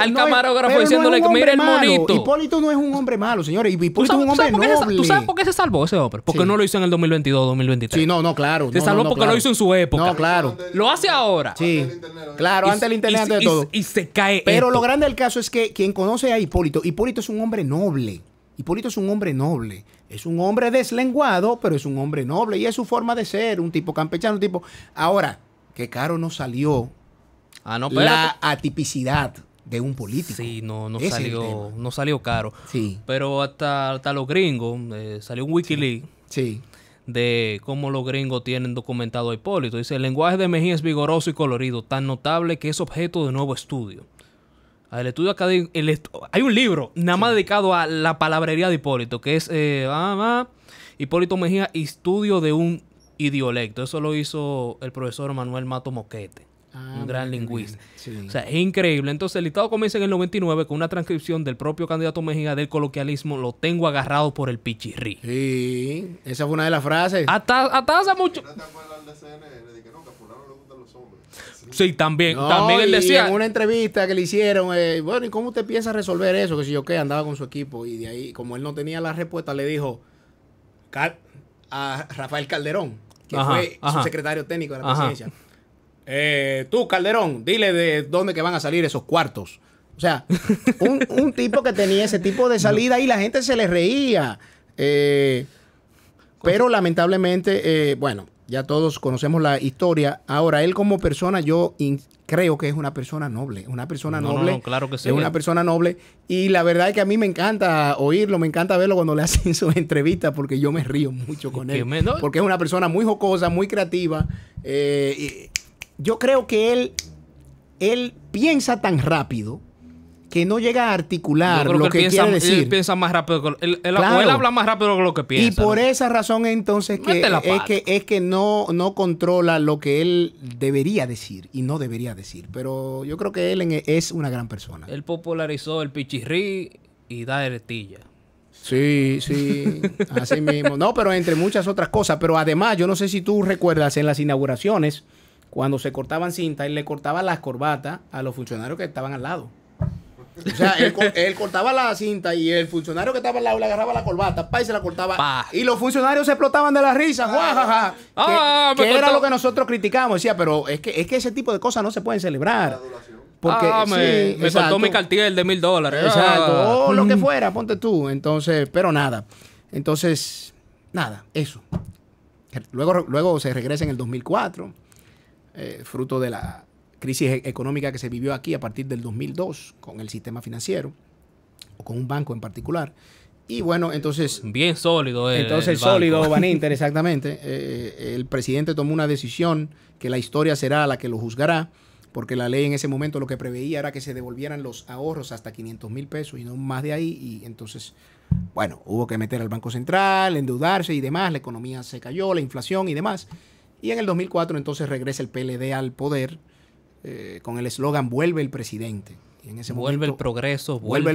al camarógrafo diciéndole que mira el monito. Hipólito no es un hombre malo, señores. Hipólito es un hombre noble. ¿Tú sabes por qué se salvó ese hombre? Porque no lo hizo en el 2022, 2023. Sí, no, claro. Se salvó porque lo hizo en su época. No, claro. Lo hace ahora. Sí, claro, antes del internet, antes de todo. Y se cae. Pero lo grande del caso es que quien conoce a Hipólito, Hipólito es un hombre noble. Hipólito es un hombre noble, es un hombre deslenguado, pero es un hombre noble y es su forma de ser, un tipo campechano, un tipo... Ahora, qué caro nos salió la atipicidad de un político. Sí, no salió caro. Sí. Pero hasta los gringos, salió un WikiLeaks. Sí. Sí. De cómo los gringos tienen documentado a Hipólito. Dice, el lenguaje de Mejía es vigoroso y colorido, tan notable que es objeto de nuevo estudio. El estudio académico, hay un libro nada más dedicado a la palabrería de Hipólito, que es Hipólito Mejía, Estudio de un Idiolecto. Eso lo hizo el profesor Manuel Matos Moquete, un gran lingüista. Sí. O sea, es increíble. Entonces, el listado comienza en el 99 con una transcripción del propio candidato Mejía del coloquialismo, lo tengo agarrado por el pichirrí. Sí, esa fue una de las frases. Hasta hace mucho... Sí, también. No, también él decía. En una entrevista que le hicieron, bueno, ¿y cómo usted piensa resolver eso? Que si yo qué, andaba con su equipo. Y de ahí, como él no tenía la respuesta, le dijo a Rafael Calderón, que fue su secretario técnico de la presidencia. Tú, Calderón, dile de dónde que van a salir esos cuartos. O sea, un tipo que tenía ese tipo de salida y la gente se le reía. Pero lamentablemente, bueno. Ya todos conocemos la historia. Ahora, él como persona, yo creo que es una persona noble. Una persona noble. No, claro que sí. Es una persona noble. Y la verdad es que a mí me encanta oírlo, me encanta verlo cuando le hacen sus entrevistas, porque yo me río mucho con él. Porque es una persona muy jocosa, muy creativa. Yo creo que él piensa tan rápido que no llega a articular lo que quiere decir. Él piensa más rápido que él habla más rápido que lo que piensa. Y por esa razón entonces es que no controla lo que él debería decir y no debería decir. Pero yo creo que él es una gran persona. Él popularizó el pichirrí y da heretilla. Sí, sí, así mismo. No, pero entre muchas otras cosas. Pero además, yo no sé si tú recuerdas en las inauguraciones, cuando se cortaban cinta, él le cortaba las corbatas a los funcionarios que estaban al lado. O sea, él cortaba la cinta y el funcionario que estaba al lado le agarraba la corbata, pa, y se la cortaba. Pa. Y los funcionarios se explotaban de la risa. Jajaja. Que era lo que nosotros criticamos. Decía, pero es que ese tipo de cosas no se pueden celebrar. Porque, me cortó mi cartier de $1000. Exacto. O lo que fuera, ponte tú. Entonces, pero nada. Entonces, nada, eso. Luego se regresa en el 2004, fruto de la crisis económica que se vivió aquí a partir del 2002 con el sistema financiero o con un banco en particular. Y bueno, entonces... Bien sólido el Baninter, exactamente. El presidente tomó una decisión que la historia será la que lo juzgará, porque la ley en ese momento lo que preveía era que se devolvieran los ahorros hasta $500,000 pesos y no más de ahí. Y entonces, bueno, hubo que meter al Banco Central, endeudarse y demás. La economía se cayó, la inflación y demás. Y en el 2004 entonces regresa el PLD al poder, con el eslogan "Vuelve el presidente". Y en ese momento, el progreso, vuelve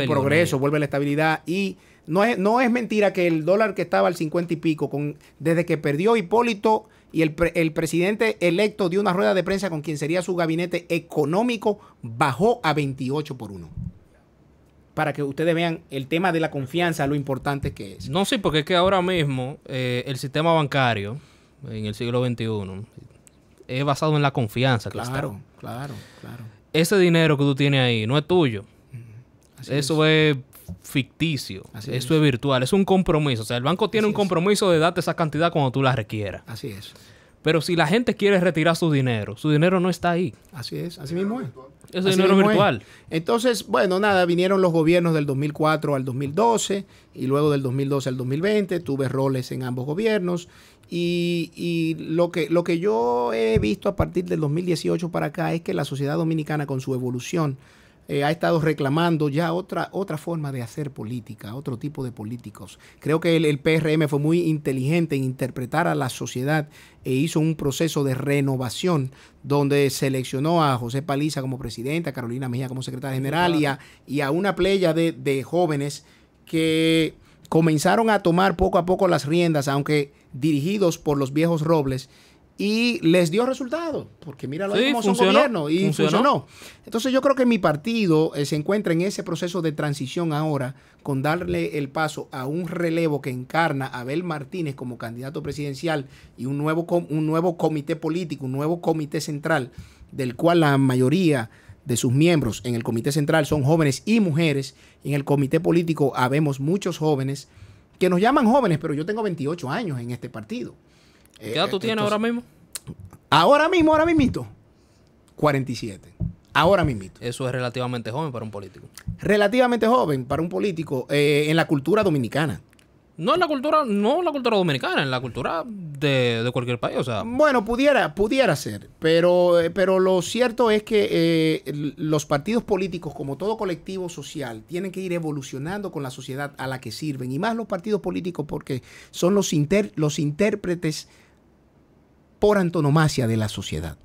la estabilidad. Y no es mentira que el dólar que estaba al 50 y pico, desde que perdió Hipólito y el presidente electo dio una rueda de prensa con quien sería su gabinete económico, bajó a 28 por 1. Para que ustedes vean el tema de la confianza, lo importante que es. No, sí, porque es que ahora mismo el sistema bancario en el siglo XXI es basado en la confianza. Claro. Ese dinero que tú tienes ahí no es tuyo. Eso es ficticio. Eso es virtual. Es un compromiso. O sea, el banco tiene un compromiso de darte esa cantidad cuando tú la requieras. Así es. Pero si la gente quiere retirar su dinero no está ahí. Así es. Así mismo es. Ese dinero virtual. Entonces, bueno, nada, vinieron los gobiernos del 2004 al 2012 y luego del 2012 al 2020. Tuve roles en ambos gobiernos. Y lo que yo he visto a partir del 2018 para acá es que la sociedad dominicana, con su evolución, ha estado reclamando ya otra forma de hacer política, otro tipo de políticos. Creo que el PRM fue muy inteligente en interpretar a la sociedad e hizo un proceso de renovación donde seleccionó a José Paliza como presidente, a Carolina Mejía como secretaria general y a una playa de jóvenes que comenzaron a tomar poco a poco las riendas, aunque dirigidos por los viejos robles, y les dio resultado, porque míralo ahí como su gobierno, y funcionó. Entonces yo creo que mi partido se encuentra en ese proceso de transición ahora, con darle el paso a un relevo que encarna a Abel Martínez como candidato presidencial y un nuevo comité político, un nuevo comité central, del cual la mayoría de sus miembros en el comité central son jóvenes y mujeres. En el comité político habemos muchos jóvenes, que nos llaman jóvenes, pero yo tengo 28 años en este partido. ¿Qué edad tú tienes ahora mismo? Ahora mismito, 47. Ahora mismito. Eso es relativamente joven para un político. Relativamente joven para un político en la cultura dominicana. No en la cultura dominicana, en la cultura de cualquier país. O sea, bueno, pudiera ser, pero lo cierto es que los partidos políticos, como todo colectivo social, tienen que ir evolucionando con la sociedad a la que sirven, y más los partidos políticos, porque son los intérpretes por antonomasia de la sociedad.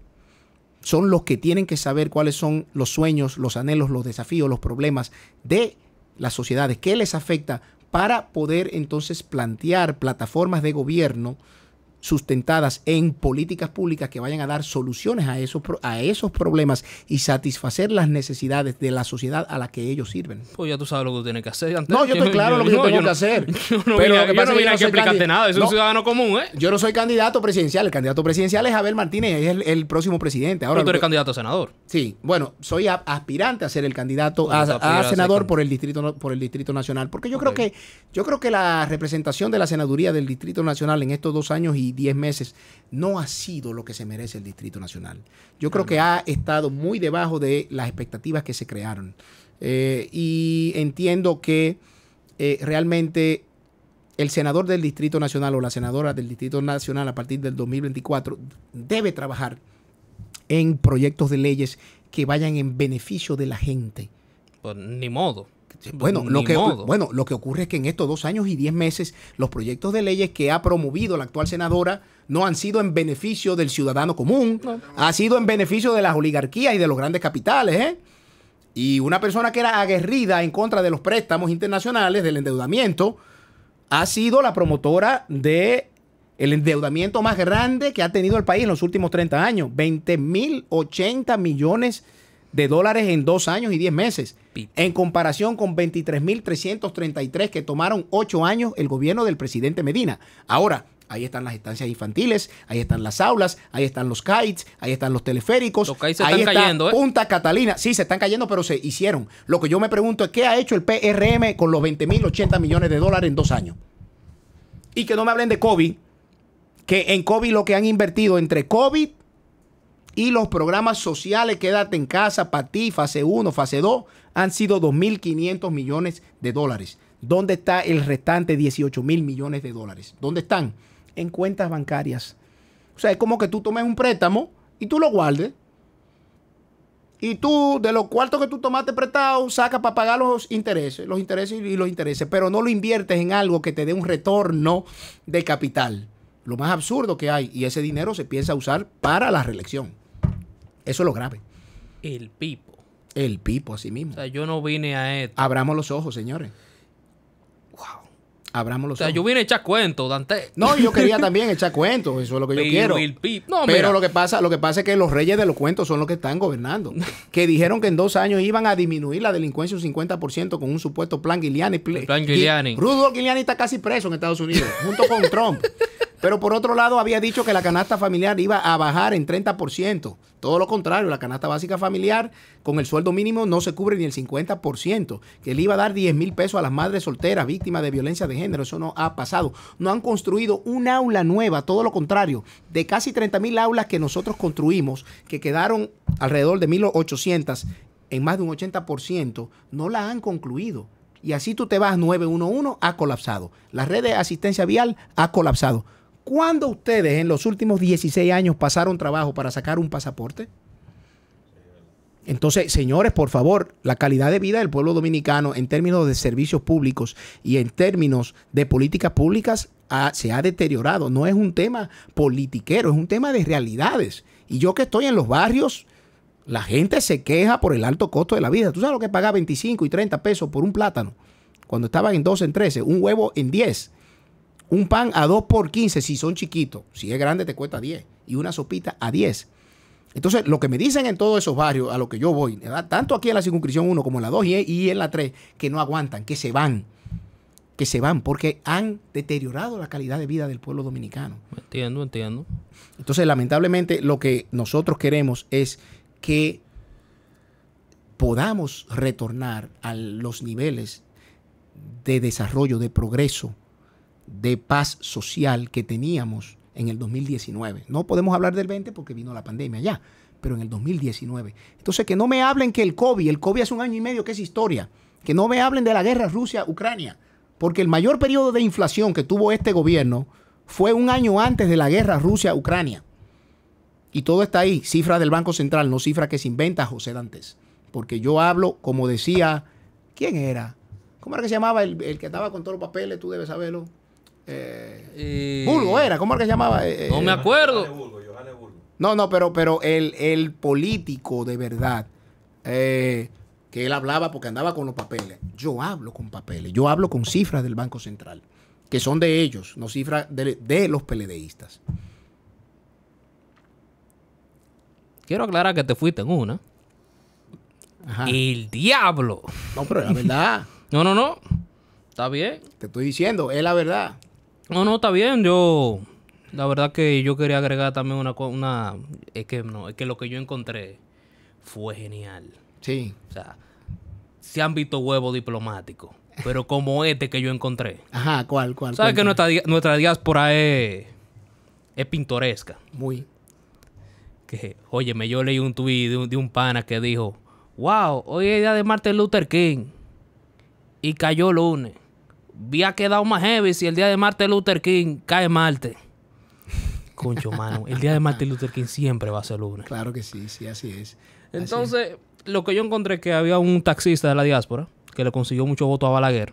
Son los que tienen que saber cuáles son los sueños, los anhelos, los desafíos, los problemas de las sociedades, qué les afecta, para poder entonces plantear plataformas de gobierno sustentadas en políticas públicas que vayan a dar soluciones a esos problemas y satisfacer las necesidades de la sociedad a la que ellos sirven. Pues ya tú sabes lo que tú tienes que hacer. No, yo estoy claro lo que yo tengo que hacer. Pero yo no vine aquí a explicarte nada. Es un ciudadano común, ¿eh? Yo no soy candidato presidencial. El candidato presidencial es Abel Martínez. Es el próximo presidente. Ahora, pero tú eres candidato a senador. Sí. Bueno, soy aspirante a ser el candidato a senador por el Distrito Nacional. Porque yo creo que la representación de la senaduría del Distrito Nacional en estos 2 años y y 10 meses, no ha sido lo que se merece el Distrito Nacional. Yo creo que ha estado muy debajo de las expectativas que se crearon. Y entiendo que realmente el senador del Distrito Nacional o la senadora del Distrito Nacional a partir del 2024 debe trabajar en proyectos de leyes que vayan en beneficio de la gente. Pues ni modo. Bueno, lo que ocurre es que en estos 2 años y 10 meses los proyectos de leyes que ha promovido la actual senadora no han sido en beneficio del ciudadano común, ha sido en beneficio de las oligarquías y de los grandes capitales, ¿eh? Y una persona que era aguerrida en contra de los préstamos internacionales, del endeudamiento, ha sido la promotora de el endeudamiento más grande que ha tenido el país en los últimos 30 años. 20.080 millones de dólares en 2 años y 10 meses. En comparación con 23.333 que tomaron 8 años el gobierno del presidente Medina. Ahora, ahí están las estancias infantiles, ahí están las aulas, ahí están los kites, ahí están los teleféricos. Los kites se están cayendo, ¿eh? Punta Catalina. Sí, se están cayendo, pero se hicieron. Lo que yo me pregunto es qué ha hecho el PRM con los 20.080 millones de dólares en 2 años. Y que no me hablen de COVID, que en COVID lo que han invertido entre COVID y los programas sociales, quédate en casa, para ti, fase 1, fase 2, han sido 2.500 millones de dólares. ¿Dónde está el restante 18.000 millones de dólares? ¿Dónde están? En cuentas bancarias. O sea, es como que tú tomes un préstamo y tú lo guardes. Y tú, de los cuartos que tú tomaste prestado, sacas para pagar los intereses, pero no lo inviertes en algo que te dé un retorno de capital. Lo más absurdo que hay. Y ese dinero se piensa usar para la reelección. Eso es lo grave. El pipo. El pipo, así mismo. O sea, yo no vine a esto. Abramos los ojos, señores. Abramos los ojos. O sea, yo vine a echar cuentos, Dantés. No, yo quería también echar cuentos. Eso es lo que yo quiero. No, pero lo que pasa es que los reyes de los cuentos son los que están gobernando. Que dijeron que en 2 años iban a disminuir la delincuencia un 50% con un supuesto plan Giuliani. Plan Giuliani. Rudolf Giuliani está casi preso en Estados Unidos, junto con Trump. Pero por otro lado había dicho que la canasta familiar iba a bajar en 30%. Todo lo contrario, la canasta básica familiar con el sueldo mínimo no se cubre ni el 50%. Que le iba a dar 10.000 pesos a las madres solteras víctimas de violencia de género. Eso no ha pasado. No han construido un aula nueva. Todo lo contrario. De casi 30.000 aulas que nosotros construimos, que quedaron alrededor de 1.800, en más de un 80%, no la han concluido. Y así tú te vas, 911 ha colapsado. La red de asistencia vial ha colapsado. ¿Cuándo ustedes en los últimos 16 años pasaron trabajo para sacar un pasaporte? Entonces, señores, por favor, la calidad de vida del pueblo dominicano en términos de servicios públicos y en términos de políticas públicas se ha deteriorado. No es un tema politiquero, es un tema de realidades. Y yo que estoy en los barrios, la gente se queja por el alto costo de la vida. ¿Tú sabes lo que pagaba 25 y 30 pesos por un plátano? Cuando estaban en 12, en 13, un huevo en 10. Un pan a 2 por 15 si son chiquitos. Si es grande te cuesta 10. Y una sopita a 10. Entonces, lo que me dicen en todos esos barrios a lo que yo voy, ¿verdad? Tanto aquí en la circunscripción 1 como en la 2 y en la 3, que no aguantan, que se van. Que se van porque han deteriorado la calidad de vida del pueblo dominicano. Entiendo, entiendo. Entonces, lamentablemente, lo que nosotros queremos es que podamos retornar a los niveles de desarrollo, de progreso, de paz social que teníamos en el 2019. No podemos hablar del 20 porque vino la pandemia ya, pero en el 2019. Entonces, que no me hablen que el COVID hace 1 año y medio que es historia, que no me hablen de la guerra Rusia-Ucrania, porque el mayor periodo de inflación que tuvo este gobierno fue 1 año antes de la guerra Rusia-Ucrania. Y todo está ahí, cifras del Banco Central, no cifras que se inventa José Dantés, porque yo hablo, como decía, ¿quién era? ¿Cómo era que se llamaba el que estaba con todos los papeles? Tú debes saberlo. Burgo era, ¿cómo era que se llamaba? No me acuerdo. No, pero el político de verdad, que él hablaba porque andaba con los papeles. Yo hablo con papeles, yo hablo con cifras del Banco Central, que son de ellos, no cifras de los PLDistas. Quiero aclarar que te fuiste en una. Ajá. El diablo. No, pero la verdad. No. Está bien. Te estoy diciendo, es la verdad. No, está bien. Yo, la verdad que yo quería agregar también es que lo que yo encontré fue genial. Sí. O sea, se han visto huevos diplomáticos, pero como este que yo encontré. Ajá, ¿cuál? ¿Sabes que nuestra diáspora es es pintoresca. Muy. Que, óyeme, yo leí un tuit de un pana que dijo, wow, hoy es día de Martin Luther King y cayó lunes. Había quedado más heavy si el día de Martin Luther King cae martes. Concho, mano, el día de Martin Luther King siempre va a ser lunes. Claro que sí, sí, así es. Entonces, así es. Lo que yo encontré es que había un taxista de la diáspora que le consiguió mucho voto a Balaguer.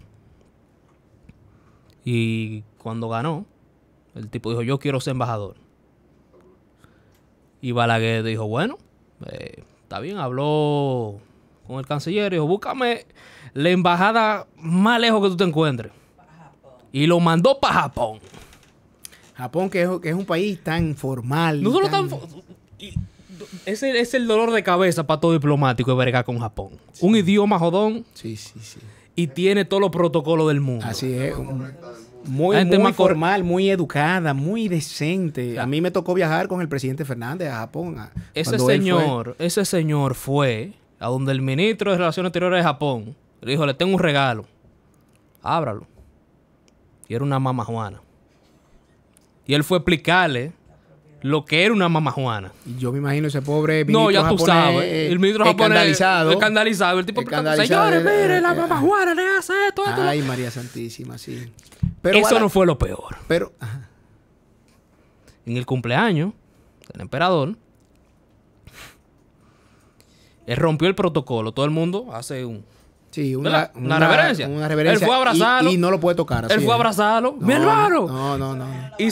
Y cuando ganó, el tipo dijo, yo quiero ser embajador. Y Balaguer dijo, bueno, está bien, habló con el canciller y dijo, búscame la embajada más lejos que tú te encuentres. Y lo mandó para Japón. Japón, que es un país tan formal. No solo es el dolor de cabeza para todo diplomático de verga con Japón. Sí. Un idioma jodón. Sí, sí, sí. Y tiene todos los protocolos del mundo. Así es. Muy formal, muy educada, muy decente. A mí me tocó viajar con el presidente Fernández a Japón. Ese señor fue a donde el ministro de Relaciones Exteriores de Japón le dijo, le tengo un regalo. Ábralo. Y era una mamajuana. Y él fue a explicarle lo que era una mamajuana. Y yo me imagino ese pobre ministro japonés. No, ya tú sabes. El ministro japonés escandalizado. El tipo escandalizado. Señores, mire, la mamajuana le hace esto, esto. Ay, María Santísima, sí. Pero eso no fue lo peor. Pero ajá. En el cumpleaños del emperador, él rompió el protocolo. Todo el mundo hace una reverencia. Una reverencia. Él fue a abrazarlo. Y no lo puede tocar. Él fue a abrazarlo. ¡Mi hermano! No, no, no. Y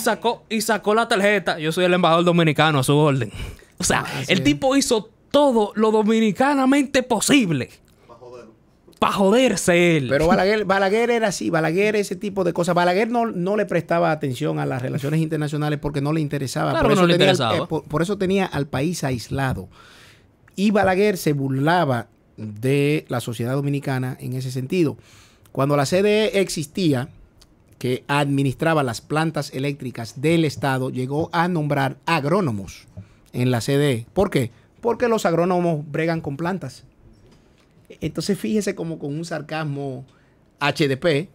sacó la tarjeta. Yo soy el embajador dominicano a su orden. O sea, el tipo hizo todo lo dominicanamente posible. Para joderse él. Pero Balaguer era así. Balaguer, ese tipo de cosas. Balaguer no le prestaba atención a las relaciones internacionales porque no le interesaba. Claro, por eso no le interesaba. Por eso tenía al país aislado. Y Balaguer se burlaba de la sociedad dominicana en ese sentido. Cuando la CDE existía, que administraba las plantas eléctricas del Estado, llegó a nombrar agrónomos en la CDE. ¿Por qué? Porque los agrónomos bregan con plantas. Entonces fíjese como con un sarcasmo HDP,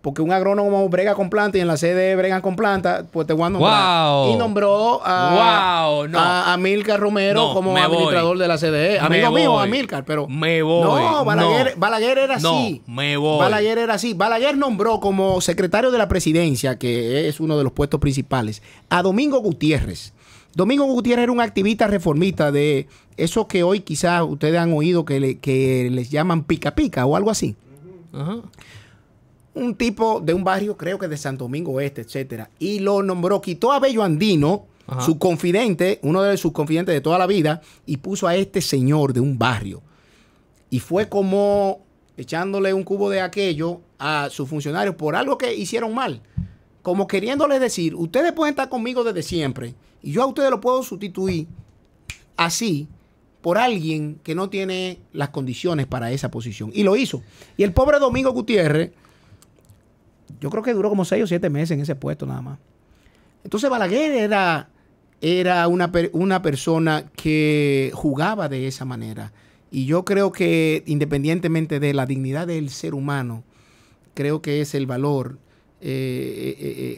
porque un agrónomo brega con planta y en la CDE bregan con planta, pues te voy a nombrar. Wow. Y nombró a, wow, no, a Amílcar Romero como administrador de la CDE. Amigo mío, Amílcar, pero... Me voy. No, Balaguer era así. No, me voy. Balaguer era así. Balaguer nombró como secretario de la presidencia, que es uno de los puestos principales, a Domingo Gutiérrez. Domingo Gutiérrez era un activista reformista de eso que hoy quizás ustedes han oído que les llaman pica pica o algo así. Ajá. Un tipo de un barrio, creo que de Santo Domingo Este, etcétera. Y lo nombró, quitó a Bello Andino, ajá, su confidente, uno de sus confidentes de toda la vida, y puso a este señor de un barrio. Y fue como echándole un cubo de aquello a sus funcionarios por algo que hicieron mal. Como queriéndoles decir, ustedes pueden estar conmigo desde siempre y yo a ustedes lo puedo sustituir así por alguien que no tiene las condiciones para esa posición. Y lo hizo. Y el pobre Domingo Gutiérrez, yo creo que duró como 6 o 7 meses en ese puesto nada más. Entonces Balaguer era una persona que jugaba de esa manera. Y yo creo que independientemente de la dignidad del ser humano, creo que es el valor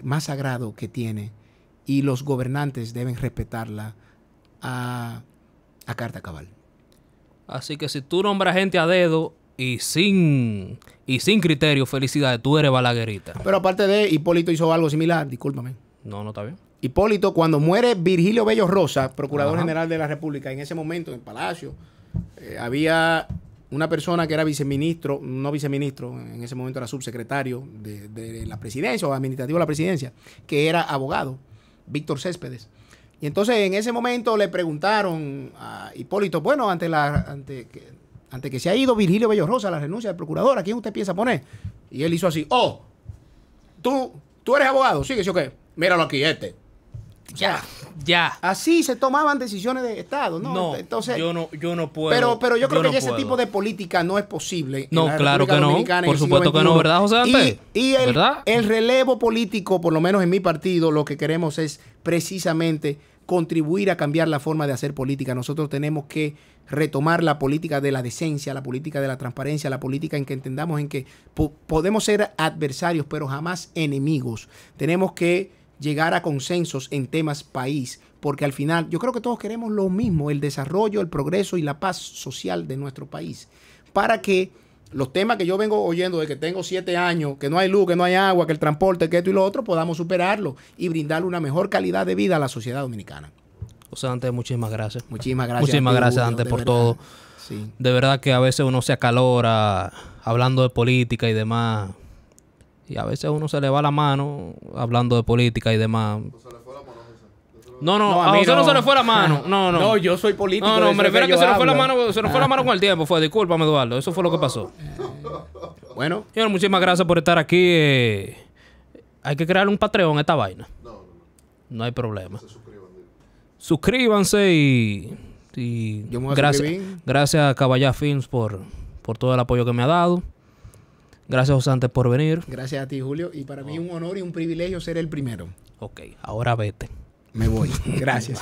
más sagrado que tiene, y los gobernantes deben respetarla a carta cabal. Así que si tú nombras gente a dedo y sin criterio, felicidades, tú eres balaguerita. Pero aparte de Hipólito hizo algo similar, discúlpame. No está bien. Hipólito, cuando muere Virgilio Bello Rosa, procurador, ajá, general de la República, en ese momento en el Palacio había una persona que era viceministro, no viceministro, en ese momento era subsecretario de la presidencia o administrativo de la presidencia, que era abogado, Víctor Céspedes. Y entonces en ese momento le preguntaron a Hipólito, bueno, ante que se ha ido Virgilio Bello Rosa, la renuncia del procurador, ¿a quién usted piensa poner? Y él hizo así, oh, tú eres abogado, sí, que sí, okay, míralo aquí, este. Ya. Así se tomaban decisiones de Estado, ¿no? No, entonces, yo no puedo. Pero yo creo que ese tipo de política no es posible. No, claro que no. Por supuesto que no, ¿verdad, José Dantés? Y el relevo político, por lo menos en mi partido, lo que queremos es precisamente contribuir a cambiar la forma de hacer política. Nosotros tenemos que retomar la política de la decencia, la política de la transparencia, la política en que entendamos en que podemos ser adversarios, pero jamás enemigos. Tenemos que llegar a consensos en temas país, porque al final yo creo que todos queremos lo mismo, el desarrollo, el progreso y la paz social de nuestro país, para que los temas que yo vengo oyendo de que tengo 7 años, que no hay luz, que no hay agua, que el transporte, que esto y lo otro, podamos superarlo y brindarle una mejor calidad de vida a la sociedad dominicana. José Dantés, muchísimas gracias. Muchísimas gracias. Muchísimas gracias, Dantés, por todo. Sí. De verdad que a veces uno se acalora hablando de política y demás. Y a veces uno se le va la mano hablando de política y demás. No, a José no se le fue la mano. No. No, yo soy político. No, me refiero a que se nos fue la mano con el tiempo. Discúlpame, Eduardo. Eso fue lo que pasó. Bueno. Señor, muchísimas gracias por estar aquí. Hay que crear un Patreon a esta vaina. No hay problema. Suscríbanse y yo me voy a suscribir. Gracias a Caballá Films por todo el apoyo que me ha dado. Gracias, José Dantés, por venir. Gracias a ti, Julio. Y para mí un honor y un privilegio ser el primero. Ok, ahora vete. Me voy. Gracias.